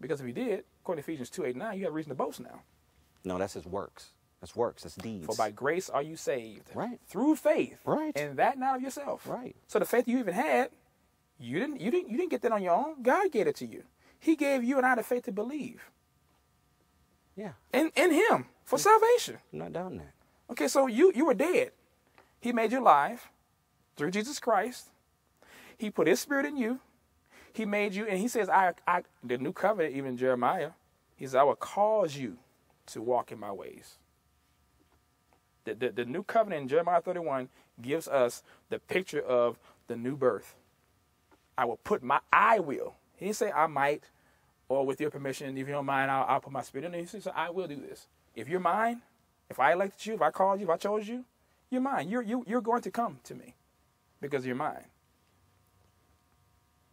Because if you did, according to Ephesians two, eight, nine, you have reason to boast now. No, that's his works. That's works. That's deeds. For by grace are you saved. Right. Through faith. Right. And that not of yourself. Right. So the faith you even had, you didn't, you didn't, you didn't get that on your own. God gave it to you. He gave you and I the faith to believe. Yeah. In, in him for yeah. salvation. I'm not doubting that. Okay, so you, you were dead. He made you alive through Jesus Christ. He put his Spirit in you. He made you, and he says, I, I, the new covenant, even Jeremiah, he says, I will cause you to walk in my ways. The, the, the new covenant in Jeremiah thirty-one gives us the picture of the new birth. I will put my, I will. He didn't say I might, or with your permission, if you don't mind, I'll, I'll put my Spirit in. He says, I will do this. If you're mine, if I elected you, if I called you, if I chose you, you're mine. You're, you, you're going to come to me because you're mine.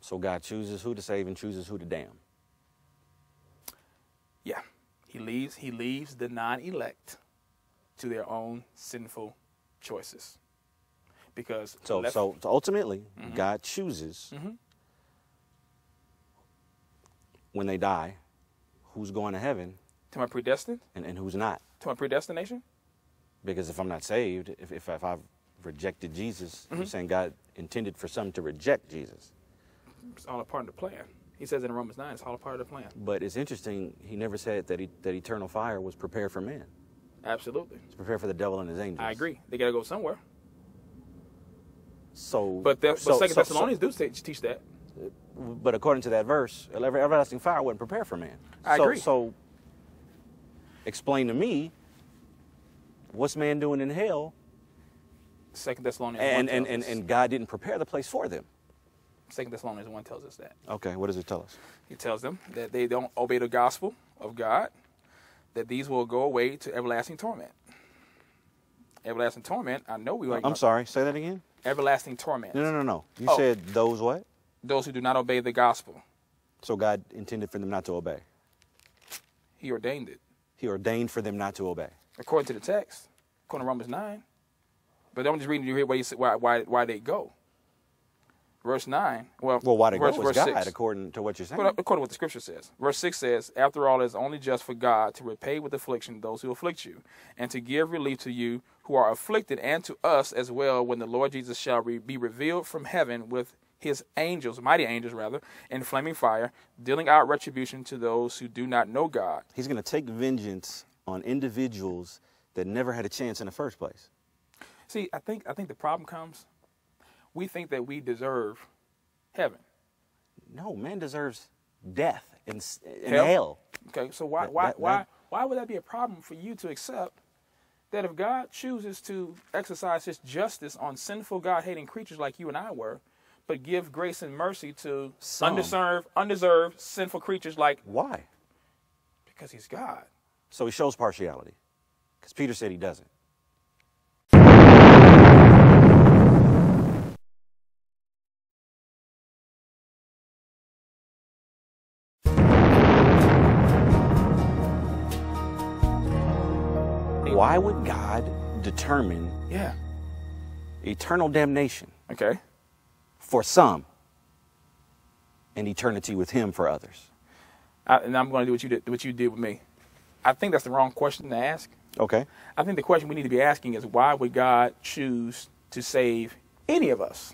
So God chooses who to save and chooses who to damn. Yeah. He leaves, he leaves the non-elect to their own sinful choices. Because So, so ultimately, mm-hmm. God chooses mm-hmm. when they die who's going to heaven. To my predestined? And, and who's not. To my predestination? Because if I'm not saved, if, if, if I've rejected Jesus, mm-hmm. you're saying God intended for some to reject Jesus. It's all a part of the plan. He says in Romans nine, it's all a part of the plan. But it's interesting, he never said that, he, that eternal fire was prepared for man. Absolutely. It's prepared for the devil and his angels. I agree. They got to go somewhere. So, But, the, so, but Second so, Thessalonians so, do teach that. But according to that verse, everlasting fire wasn't prepared for man. I so, agree. So explain to me, what's man doing in hell? Second Thessalonians and, and, and, and God didn't prepare the place for them. Second Thessalonians one tells us that. Okay, what does it tell us? It tells them that they don't obey the gospel of God, that these will go away to everlasting torment. Everlasting torment, I know we were... I'm sorry, say that again? Everlasting torment. No, no, no, no. You oh. said those what? Those who do not obey the gospel. So God intended for them not to obey? He ordained it. He ordained for them not to obey? According to the text, according to Romans nine. But I'm just reading you here why, why, why they go. verse nine. Well, well why did God was God, according to what you're saying? According to what the Scripture says. Verse six says, after all, it is only just for God to repay with affliction those who afflict you, and to give relief to you who are afflicted, and to us as well, when the Lord Jesus shall be revealed from heaven with his angels, mighty angels rather, in flaming fire, dealing out retribution to those who do not know God. He's going to take vengeance on individuals that never had a chance in the first place. See, I think I think the problem comes, we think that we deserve heaven. No, man deserves death and, and hell. hell. Okay, so why that, why that, why that, why would that be a problem for you to accept that if God chooses to exercise his justice on sinful, God-hating creatures like you and I were, but give grace and mercy to some undeserved, undeserved, sinful creatures like... Why? Because he's God. So he shows partiality, because Peter said he doesn't. Why would God determine yeah. eternal damnation okay. for some and eternity with him for others? I, and I'm going to do what you did, what you did with me. I think that's the wrong question to ask. Okay. I think the question we need to be asking is, why would God choose to save any of us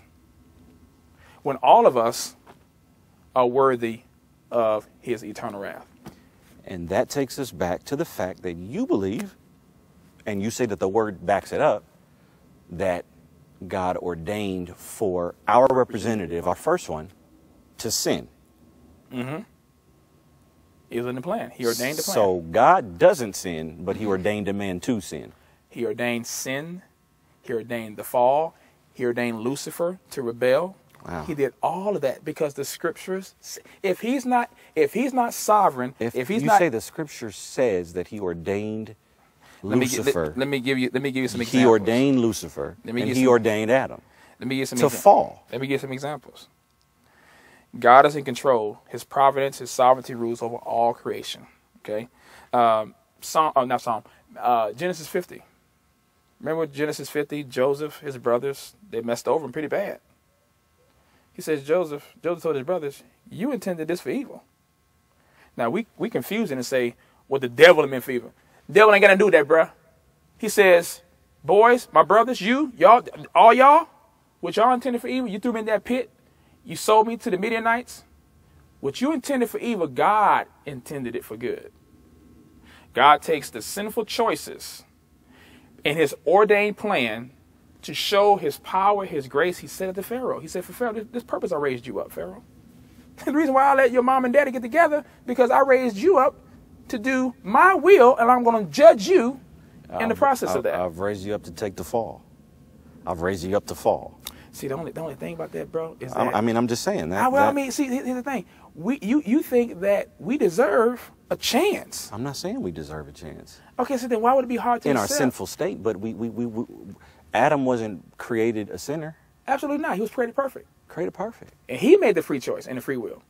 when all of us are worthy of his eternal wrath? And that takes us back to the fact that you believe, and you say that the word backs it up, that God ordained for our representative, our first one, to sin. Mm-hmm. It was in the plan. He ordained the plan. So God doesn't sin, but he ordained a man to sin. He ordained sin. He ordained the fall. He ordained Lucifer to rebel. Wow. He did all of that because the Scriptures, if he's not, if he's not sovereign, if, if he's you not... You say the Scripture says that he ordained Lucifer. Let me, let, let me give you. Let me give you some examples. He ordained Lucifer, and he some, ordained Adam. Let me give some to examples. fall. Let me give some examples. God is in control. His providence, his sovereignty rules over all creation. Okay, um, Psalm, oh, not Psalm. Uh, Genesis fifty. Remember Genesis fifty. Joseph, his brothers, they messed over him pretty bad. He says, Joseph. Joseph told his brothers, "You intended this for evil." Now we we confuse it and say, "Well, the devil meant for evil." Devil ain't gonna do that, bruh. He says, boys, my brothers, you, y'all, all y'all, what y'all intended for evil, you threw me in that pit. You sold me to the Midianites. What you intended for evil, God intended it for good. God takes the sinful choices in his ordained plan to show his power, his grace. He said to Pharaoh, he said, for Pharaoh, this, this purpose I raised you up, Pharaoh. The reason why I let your mom and daddy get together, because I raised you up to do my will, and I'm going to judge you in I've, the process I've, of that. I've raised you up to take the fall. I've raised you up to fall. See, the only the only thing about that, bro, is that I, I mean, I'm just saying that. I, well, that, I mean, see, here's the thing: we you you think that we deserve a chance? I'm not saying we deserve a chance. Okay, so then why would it be hard to in accept? Our sinful state? But we we, we we Adam wasn't created a sinner. Absolutely not. He was created perfect. Created perfect, and he made the free choice and the free will.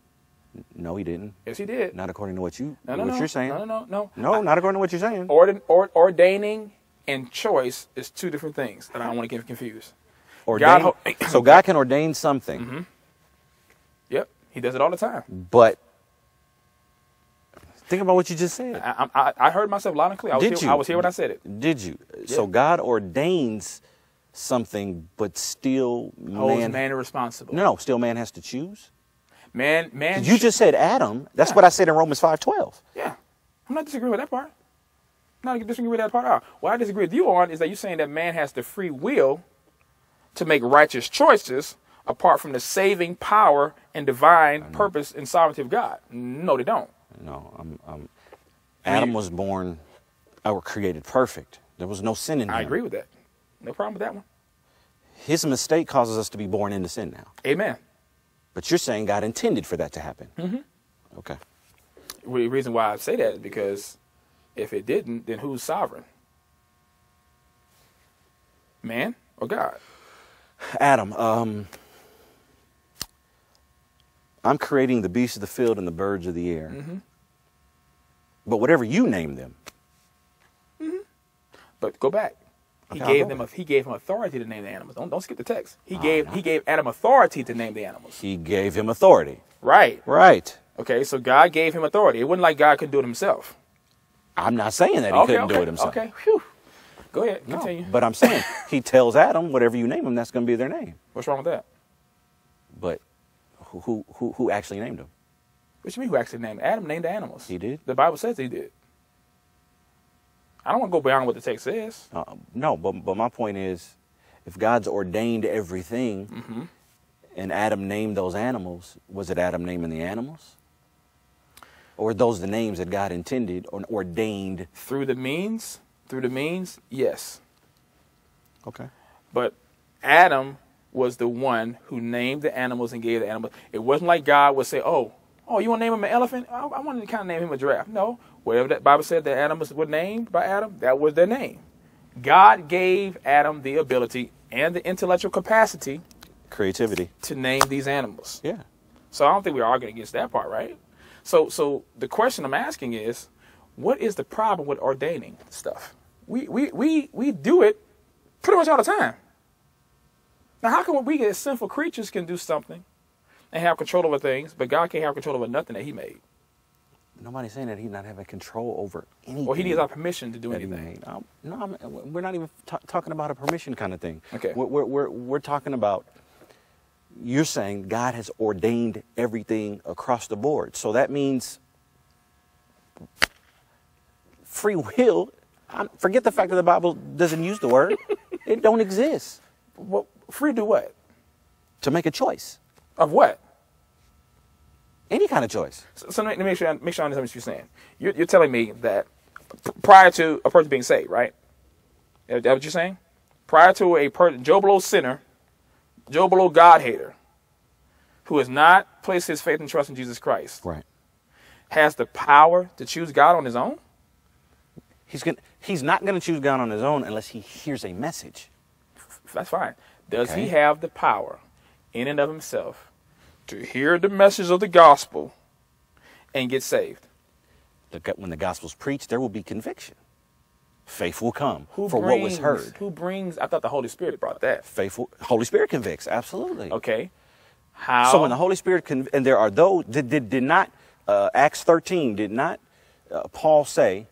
No, he didn't. Yes, he did. Not according to what you no, no, what no. you're saying. No, no, no, no. No, I, not according to what you're saying. Ordin, or, ordaining and choice is two different things, and I don't want to get confused. Ordain, God, so God can ordain something. Mm-hmm. Yep, he does it all the time. But think about what you just said. I, I, I heard myself loud and clear. I was, did here, you? I was here when I said it. Did you? Yep. So God ordains something, but still holds man, man responsible. No, still man has to choose. Man, man. You just said Adam. That's yeah. what I said in Romans five twelve. Yeah. I'm not disagreeing with that part. I'm not disagreeing with that part at all. What I disagree with you on is that you're saying that man has the free will to make righteous choices apart from the saving power and divine purpose and sovereignty of God. No, they don't. No. I'm, I'm, Adam was born, or created perfect. There was no sin in him. I agree with that. No problem with that one. His mistake causes us to be born into sin now. Amen. But you're saying God intended for that to happen. Mm-hmm. Okay. Well, the reason why I say that is because if it didn't, then who's sovereign? Man or God? Adam, um, I'm creating the beasts of the field and the birds of the air. Mm-hmm. But whatever you name them. Mm-hmm. But go back. He okay, gave them a, he gave him authority to name the animals. Don't don't skip the text. He uh, gave he gave Adam authority to name the animals. He gave him authority. Right. Right. Okay, so God gave him authority. It wasn't like God couldn't do it himself. I'm not saying that he okay, couldn't okay, do it himself. Okay. Whew. Go ahead. Continue. No, but I'm saying he tells Adam, whatever you name them, that's going to be their name. What's wrong with that? But who who who actually named them? What do you mean? Who actually named Adam? Named the animals. He did. The Bible says he did. I don't want to go beyond what the text says. Uh, no, but, but my point is, if God's ordained everything, mm-hmm. and Adam named those animals, was it Adam naming the animals? Or are those the names that God intended or ordained? Through the means, through the means, yes. Okay. But Adam was the one who named the animals and gave the animals. It wasn't like God would say, oh, oh, you want to name him an elephant? I, I wanted to kind of name him a giraffe. No. Whatever that Bible said that animals were named by Adam, that was their name. God gave Adam the ability and the intellectual capacity, creativity, to name these animals. Yeah. So I don't think we're arguing against that part, right? So, so the question I'm asking is, what is the problem with ordaining stuff? We we we we do it pretty much all the time. Now, how come we as sinful creatures can do something and have control over things, but God can't have control over nothing that He made? Nobody's saying that he's not having control over anything. Well, he needs our permission to do anything. Um, no, I'm, we're not even talking about a permission kind of thing. Okay. We're, we're, we're, we're talking about, you're saying God has ordained everything across the board. So that means free will. I'm, forget the fact that the Bible doesn't use the word. It don't exist. Well, free to what? To make a choice. Of what? Any kind of choice. So, so let me make sure, make sure I understand what you're saying. You're, you're telling me that prior to a person being saved, right? Is that what you're saying? Prior to a per Joe Blow sinner, Joe Blow God-hater, who has not placed his faith and trust in Jesus Christ, right, has the power to choose God on his own? He's, gonna, he's not going to choose God on his own unless he hears a message. That's fine. Does okay. he have the power in and of himself to hear the message of the gospel and get saved? When the gospel's preached, there will be conviction. Faith will come who for brings, what was heard. Who brings, I thought the Holy Spirit brought that. Faithful, Holy Spirit convicts, absolutely. Okay. How? So when the Holy Spirit, con and there are those, did, did, did not, uh, Acts thirteen, did not uh, Paul say,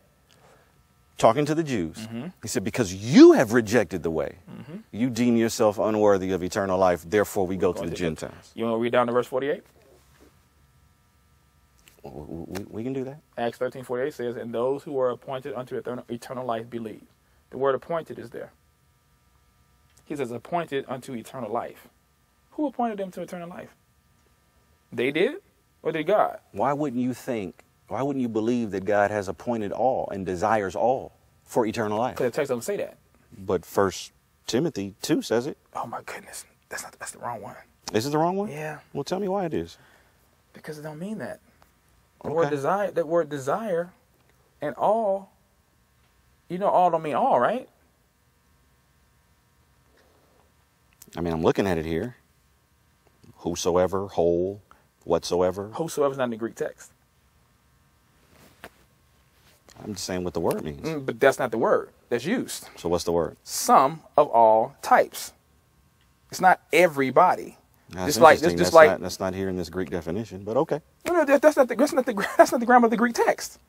talking to the Jews, mm-hmm. he said, because you have rejected the way, mm-hmm. you deem yourself unworthy of eternal life, therefore we go to the to, Gentiles. You want to read down to verse forty-eight? We, we, we can do that. Acts thirteen forty-eight says, and those who are appointed unto eternal life believe. The word appointed is there. He says, appointed unto eternal life. Who appointed them to eternal life? They did? Or did God? Why wouldn't you think? Why wouldn't you believe that God has appointed all and desires all for eternal life? Because the text doesn't say that. But First Timothy two says it. Oh, my goodness. That's not. That's the wrong one. Is it the wrong one? Yeah. Well, tell me why it is. Because it don't mean that. The okay. word desire, that word desire and all, you know, all don't mean all, right? I mean, I'm looking at it here. Whosoever, whole, whatsoever. Whosoever is not in the Greek text. I'm just saying what the word means. Mm, but that's not the word that's used. So what's the word? Some of all types. It's not everybody. That's just like, just, just that's, like not, that's not here in this Greek definition, but okay. No, no, that, that's, not the, that's, not the, that's not the grammar of the Greek text.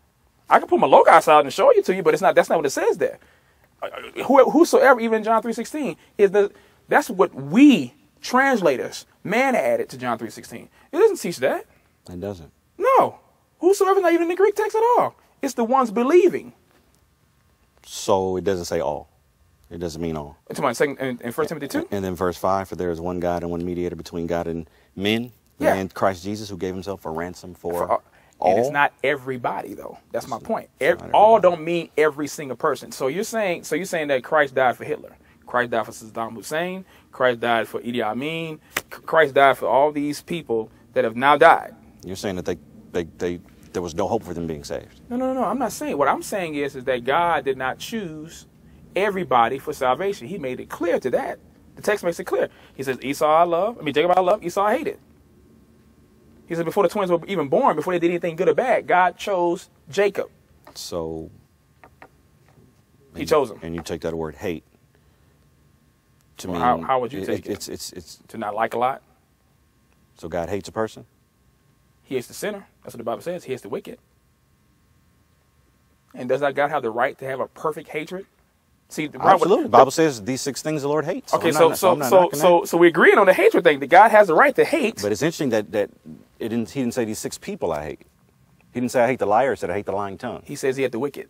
I can pull my logos out and show you to you, but it's not, that's not what it says there. Who, whosoever, even in John three sixteen, is the, that's what we translators, man added to John three sixteen. It doesn't teach that. It doesn't. No. Whosoever is not even in the Greek text at all. It's the ones believing. So it doesn't say all. It doesn't mean all. Come on, second, in, in First Timothy two? And then verse five, for there is one God and one mediator between God and men, yeah. man, Christ Jesus, who gave himself a ransom for, for all. all. And it's not everybody, though. That's it's my point. Every, all don't mean every single person. So you're saying so you're saying that Christ died for Hitler. Christ died for Saddam Hussein. Christ died for Idi Amin. Christ died for all these people that have now died. You're saying that they... they, they there was no hope for them being saved. No, no, no, I'm not saying. What I'm saying is, is that God did not choose everybody for salvation. He made it clear to that. The text makes it clear. He says, Esau I love, I mean, Jacob I love, Esau I hated. He said, before the twins were even born, before they did anything good or bad, God chose Jacob. So, he chose him. And you take that word hate to well, me. How, how would you it, take it? It's, it's, it's, to not like a lot? So God hates a person? He hates the sinner. That's what the Bible says. He hates the wicked. And does not God have the right to have a perfect hatred? See, the Absolutely. Bible, the Bible says these six things the Lord hates. Okay, so so not, so so, so so we're agreeing on the hatred thing. That God has the right to hate. But it's interesting that that it didn't, he didn't say these six people I hate. He didn't say I hate the liar. He said I hate the lying tongue. He says he hates the wicked.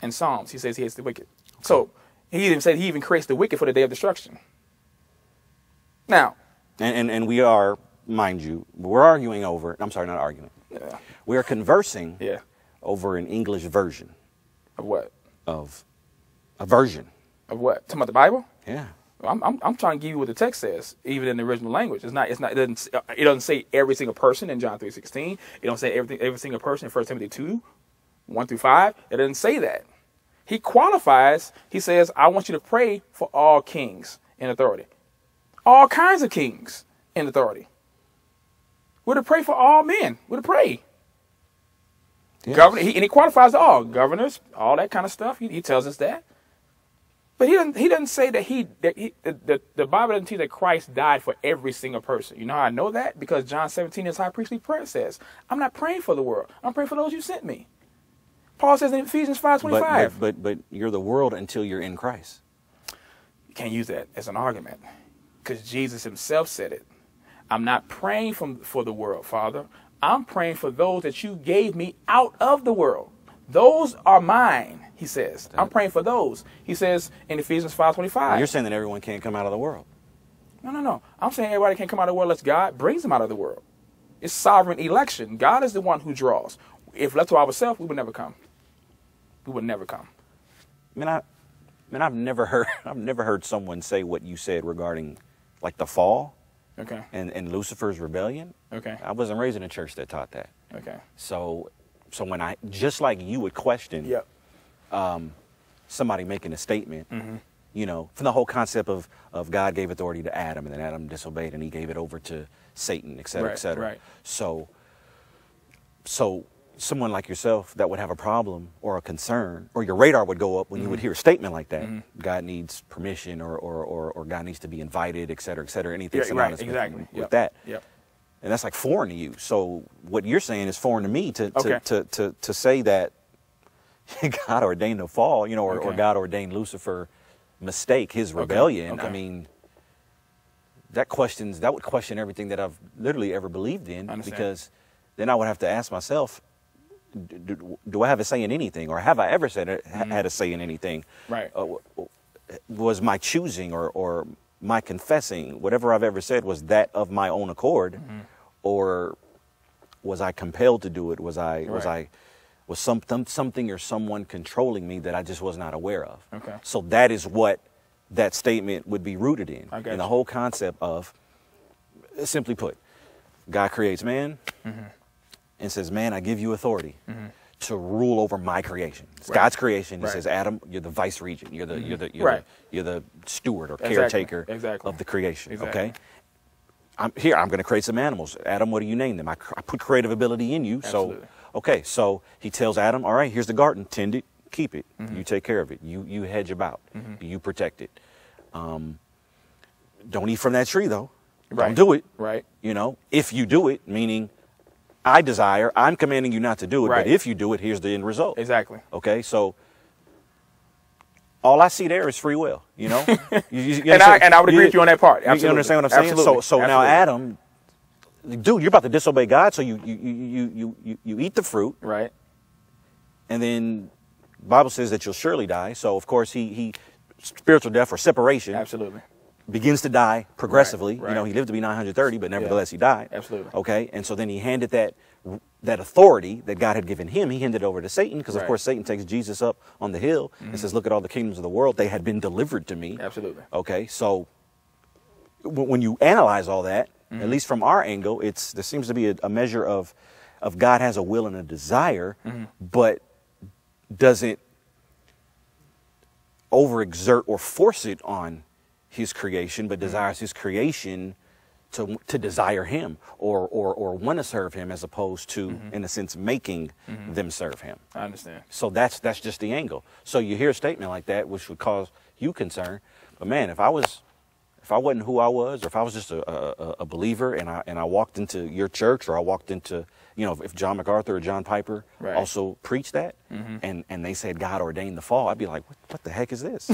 In Psalms, he says he hates the wicked. Okay. So he didn't say he even creates the wicked for the day of destruction. Now, and and, and we are, mind you, we're arguing over. I'm sorry, not arguing. Yeah. We are conversing. Yeah. Over an English version. Of what? Of a version. Of what? Talking about the Bible? Yeah. I'm, I'm, I'm trying to give you what the text says, even in the original language. It's not, it's not, it doesn't, it doesn't say every single person in John three sixteen. It don't say everything, every single person in First Timothy two, one through five. It doesn't say that. He qualifies. He says, I want you to pray for all kings in authority. All kinds of kings in authority. We're to pray for all men. We're to pray. Yes. Governor, he, and he qualifies all governors, all that kind of stuff. He, he tells us that, but he doesn't. He doesn't say that he. That he the, the Bible doesn't teach that Christ died for every single person. You know how I know that? Because John seventeen, his high priestly prayer says, "I'm not praying for the world. I'm praying for those you sent me." Paul says in Ephesians five twenty-five. But, but but but you're the world until you're in Christ. You can't use that as an argument, because Jesus Himself said it. I'm not praying from for the world, Father. I'm praying for those that you gave me out of the world. Those are mine, he says. I'm praying for those. He says in Ephesians five twenty-five. Well, you're saying that everyone can't come out of the world. No, no, no. I'm saying everybody can't come out of the world unless God brings them out of the world. It's sovereign election. God is the one who draws. If left to ourselves, we would never come. We would never come. Man, I, man, I've never heard. I've never heard someone say what you said regarding, like, the fall. Okay. And, and Lucifer's rebellion. Okay. I wasn't raised in a church that taught that. Okay. So, so when I, just like you would question yep. um, somebody making a statement, mm-hmm. you know, from the whole concept of, of God gave authority to Adam and then Adam disobeyed and he gave it over to Satan, et cetera, right, et cetera. Right. So, so someone like yourself that would have a problem or a concern or your radar would go up when mm-hmm. you would hear a statement like that. Mm-hmm. God needs permission or, or, or, or God needs to be invited, et cetera, et cetera, anything yeah, synonymous right, exactly. with, with yep. that. Yep. And that's like foreign to you. So what you're saying is foreign to me to, to, okay. to, to, to say that God ordained a fall, you know, or, okay. or God ordained Lucifer mistake, his rebellion. Okay. Okay. I mean, that questions, that would question everything that I've literally ever believed in, because then I would have to ask myself, Do, do I have a say in anything, or have I ever said it, mm-hmm. had a say in anything? Right. Uh, was my choosing or, or my confessing, whatever I've ever said, was that of my own accord, mm-hmm. or was I compelled to do it? Was I right. was I was some, something or someone controlling me that I just was not aware of? Okay. So that is what that statement would be rooted in, and you. the whole concept of, simply put, God creates man. Mm-hmm. And says, man, I give you authority mm-hmm. to rule over my creation. It's right. God's creation. It right. says, Adam, you're the vice regent. You're the mm-hmm. you're the you're, right. the you're the steward or exactly. caretaker exactly. of the creation. Exactly. Okay. I'm here. I'm going to create some animals. Adam, what do you name them? I, I put creative ability in you. Absolutely. So okay. So he tells Adam, all right, here's the garden. Tend it, keep it. Mm-hmm. You take care of it. You you hedge about. Mm-hmm. You protect it. Um, don't eat from that tree though. Right. Don't do it. Right. You know, if you do it, meaning. I desire, I'm commanding you not to do it, right. but if you do it, here's the end result. Exactly. Okay, so all I see there is free will, you know? you, you and, I, and I would agree you, with you on that part. Absolutely. You understand what I'm saying? Absolutely. So, so Absolutely. now Adam, dude, you're about to disobey God, so you, you, you, you, you, you eat the fruit. Right. And then the Bible says that you'll surely die. So, of course, he, he spiritual death or separation. Absolutely. Begins to die progressively. Right, right. You know, he lived to be nine hundred thirty, but nevertheless yeah, he died. Absolutely. Okay, and so then he handed that that authority that God had given him, he handed it over to Satan, because right. of course Satan takes Jesus up on the hill mm-hmm. and says, look at all the kingdoms of the world, they had been delivered to me. Absolutely. Okay, so when you analyze all that, mm-hmm. at least from our angle, it's there seems to be a, a measure of, of God has a will and a desire, mm-hmm. but doesn't overexert or force it on his creation, but desires his creation to to desire him or or or want to serve him, as opposed to, mm-hmm. in a sense, making mm-hmm. them serve him. I understand. So that's that's just the angle. So you hear a statement like that, which would cause you concern, But man, if I was, if I wasn't who I was, or if I was just a, a, a believer, and I and I walked into your church, or I walked into, you know, if John MacArthur or John Piper right. also preached that, mm-hmm. and and they said God ordained the fall, I'd be like, what, what the heck is this?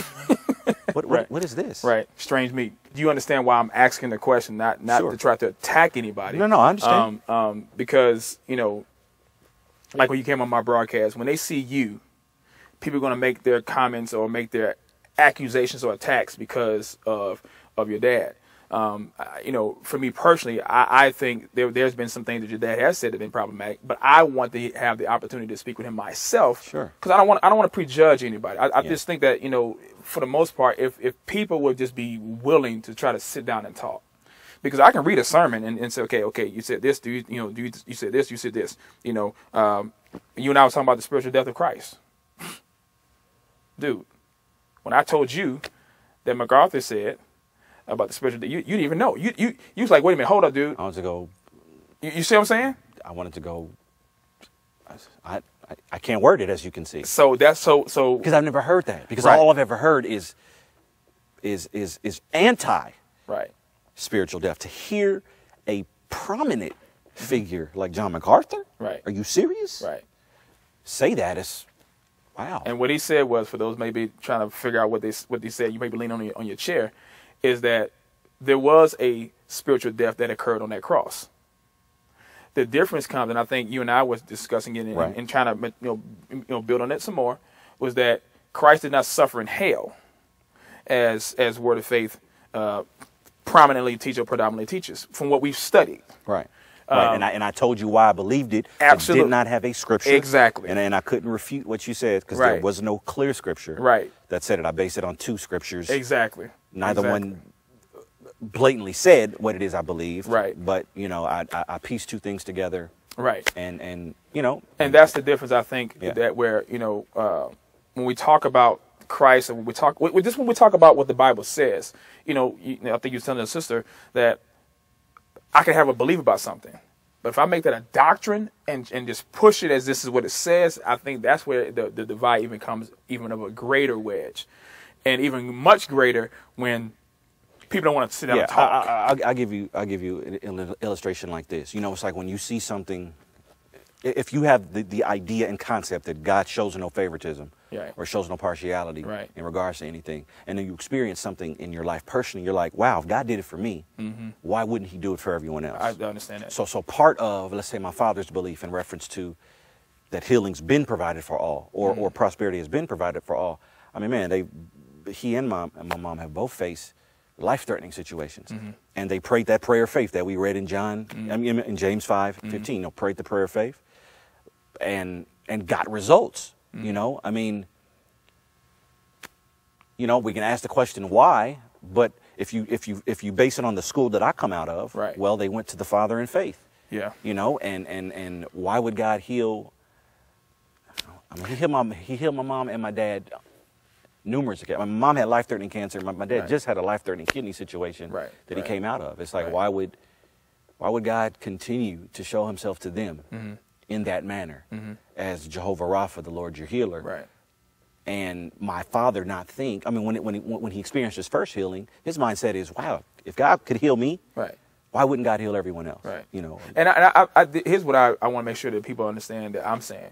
What, right. what what is this? Right. Strange meat. Do you understand why I'm asking the question? Not not sure. to try to attack anybody. No, no, I understand. Um, um, because, you know, like when you came on my broadcast, when they see you, people are going to make their comments or make their accusations or attacks because of of your dad. Um, I, you know, for me personally, I, I think there, there's been some things that your dad has said that have been problematic, but I want to have the opportunity to speak with him myself. Sure. Because I don't want I don't want to prejudge anybody. I, I yeah. just think that, you know, for the most part, if, if people would just be willing to try to sit down and talk. Because I can read a sermon and, and say, okay, okay, you said this, do you, you know, do you, you said this, you said this, you know, um, you and I was talking about the spiritual death of Christ. Dude, when I told you that MacArthur said about the spiritual death, you, you didn't even know. You, you, you was like, wait a minute, hold up, dude. I wanted to go. You, you see what I'm saying? I wanted to go. I, I, I can't word it, as you can see. So that's so, so. Because I've never heard that. Because right. all I've ever heard is, is, is, is anti right. spiritual death. To hear a prominent figure like John MacArthur, right. are you serious? Right. Say that is, wow. And what he said was, for those maybe trying to figure out what they, what they said, you may be leaning on your, on your chair, is that there was a spiritual death that occurred on that cross. The difference comes, and I think you and I was discussing it and, right. and trying to, you know, you know, build on it some more, was that Christ did not suffer in hell, as as Word of Faith uh, prominently teaches or predominantly teaches, from what we've studied. Right. Um, right. And I and I told you why I believed it. Absolutely. I did not have a scripture. Exactly. And and I couldn't refute what you said because right. there was no clear scripture. Right. That said it. I based it on two scriptures. Exactly. Neither exactly. one blatantly said what it is I believe, right? But you know, I, I I piece two things together, right? And and you know, and that's the difference I think yeah. that where you know uh, when we talk about Christ and when we talk, we, just when we talk about what the Bible says, you know, you, I think you're telling the sister that I can have a belief about something, but if I make that a doctrine and and just push it as this is what it says, I think that's where the the divide even comes even of a greater wedge, and even much greater when people don't want to sit down yeah, and talk. I, I, I'll give you, I'll give you an, an illustration like this. You know, it's like when you see something, if you have the, the idea and concept that God shows no favoritism yeah. or shows no partiality right. in regards to anything, and then you experience something in your life personally, you're like, wow, if God did it for me, mm-hmm. why wouldn't he do it for everyone else? I understand that. So, so part of, let's say, my father's belief in reference to that healing's been provided for all or, mm-hmm. or prosperity has been provided for all. I mean, man, they, he and my, and my mom have both faced life-threatening situations, mm-hmm. and they prayed that prayer of faith that we read in John, mm-hmm. I mean, in James five mm-hmm. fifteen. You know, prayed the prayer of faith, and and got results. Mm-hmm. You know, I mean, you know, we can ask the question why, but if you if you if you base it on the school that I come out of, right. well, they went to the Father in faith. Yeah, you know, and and and why would God heal? I mean, he healed my he healed my mom and my dad. Numerous accounts. My mom had life-threatening cancer. My, my dad right. just had a life-threatening kidney situation right. that right. he came out of. It's like, right. why would, why would God continue to show himself to them mm-hmm. in that manner mm-hmm. as Jehovah Rapha, the Lord your healer? Right. And my father not think. I mean, when it, when he, when he experienced his first healing, his mindset is, wow, if God could heal me, right. why wouldn't God heal everyone else? Right. You know. And, I, and I, I, here's what I, I want to make sure that people understand that I'm saying.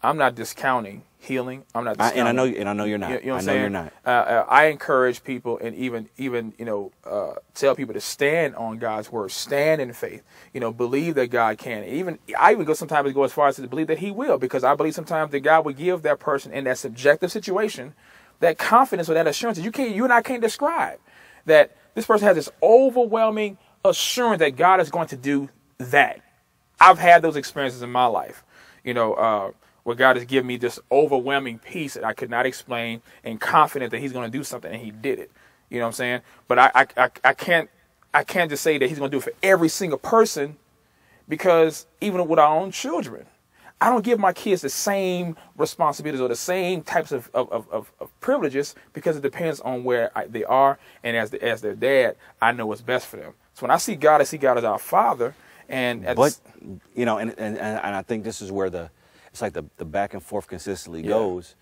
I'm not discounting healing. I'm not discounting. I, and I know, and I know you're not. You, you know what I know saying? You're not. Uh, uh, I encourage people, and even, even you know, uh, tell people to stand on God's word, stand in faith. You know, believe that God can. Even I even go sometimes go as far as to believe that He will, because I believe sometimes that God will give that person in that subjective situation that confidence or that assurance that you can't, you and I can't describe. That this person has this overwhelming assurance that God is going to do that. I've had those experiences in my life. You know. Uh, Where God has given me this overwhelming peace that I could not explain, and confident that He's going to do something, and He did it. You know what I'm saying? But I, I, I can't, I can't just say that He's going to do it for every single person, because even with our own children, I don't give my kids the same responsibilities or the same types of of, of, of privileges, because it depends on where I, they are, and as the, as their dad, I know what's best for them. So when I see God, I see God as our Father, and but you know, and and and I think this is where the It's like the, the back and forth consistently yeah. goes.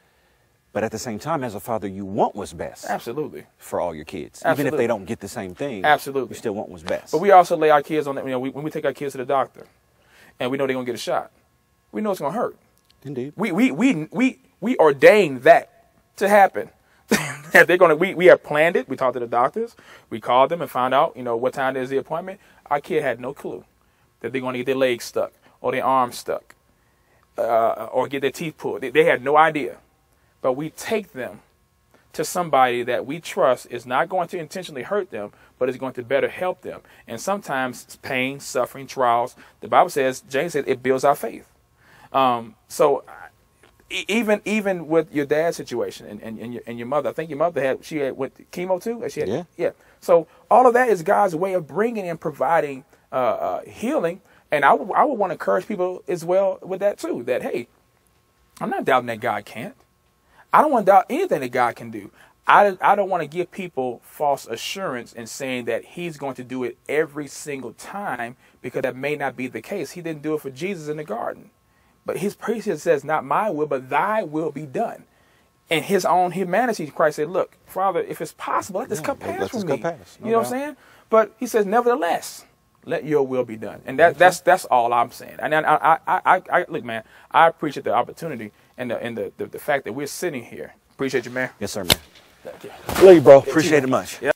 But at the same time, as a father, you want what's best. Absolutely. For all your kids. Absolutely. Even if they don't get the same thing. Absolutely. You still want what's best. But we also lay our kids on that. You know, we, when we take our kids to the doctor and we know they're going to get a shot, we know it's going to hurt. Indeed. We, we, we, we, we ordained that to happen. They're gonna, we, we have planned it. We talked to the doctors. We called them and found out, you know, what time is the appointment. Our kid had no clue that they're going to get their legs stuck or their arms stuck uh, or get their teeth pulled. They, they had no idea. But we take them to somebody that we trust is not going to intentionally hurt them, but is going to better help them. And sometimes pain, suffering, trials. The Bible says, James said, it builds our faith. Um, so even even with your dad's situation and, and, and, your, and your mother, I think your mother had, she had went chemo too? She had, yeah. Yeah. So all of that is God's way of bringing and providing uh, uh, healing. And I, I would want to encourage people as well with that too, that, hey, I'm not doubting that God can't. I don't want to doubt anything that God can do. I, I don't want to give people false assurance in saying that he's going to do it every single time, because that may not be the case. He didn't do it for Jesus in the garden. But his priesthood says, not my will, but thy will be done. In his own humanity, Christ said, look, Father, if it's possible, let this yeah, cup pass from me. Pass. No you know doubt. What I'm saying? But he says, nevertheless, let your will be done. And that, that's, that's all I'm saying. And I, I, I, I, look, man, I appreciate the opportunity. And, the, and the, the, the fact that we're sitting here. Appreciate you, man. Yes, sir, man. Thank you. Love you, bro. Appreciate it much. Yeah.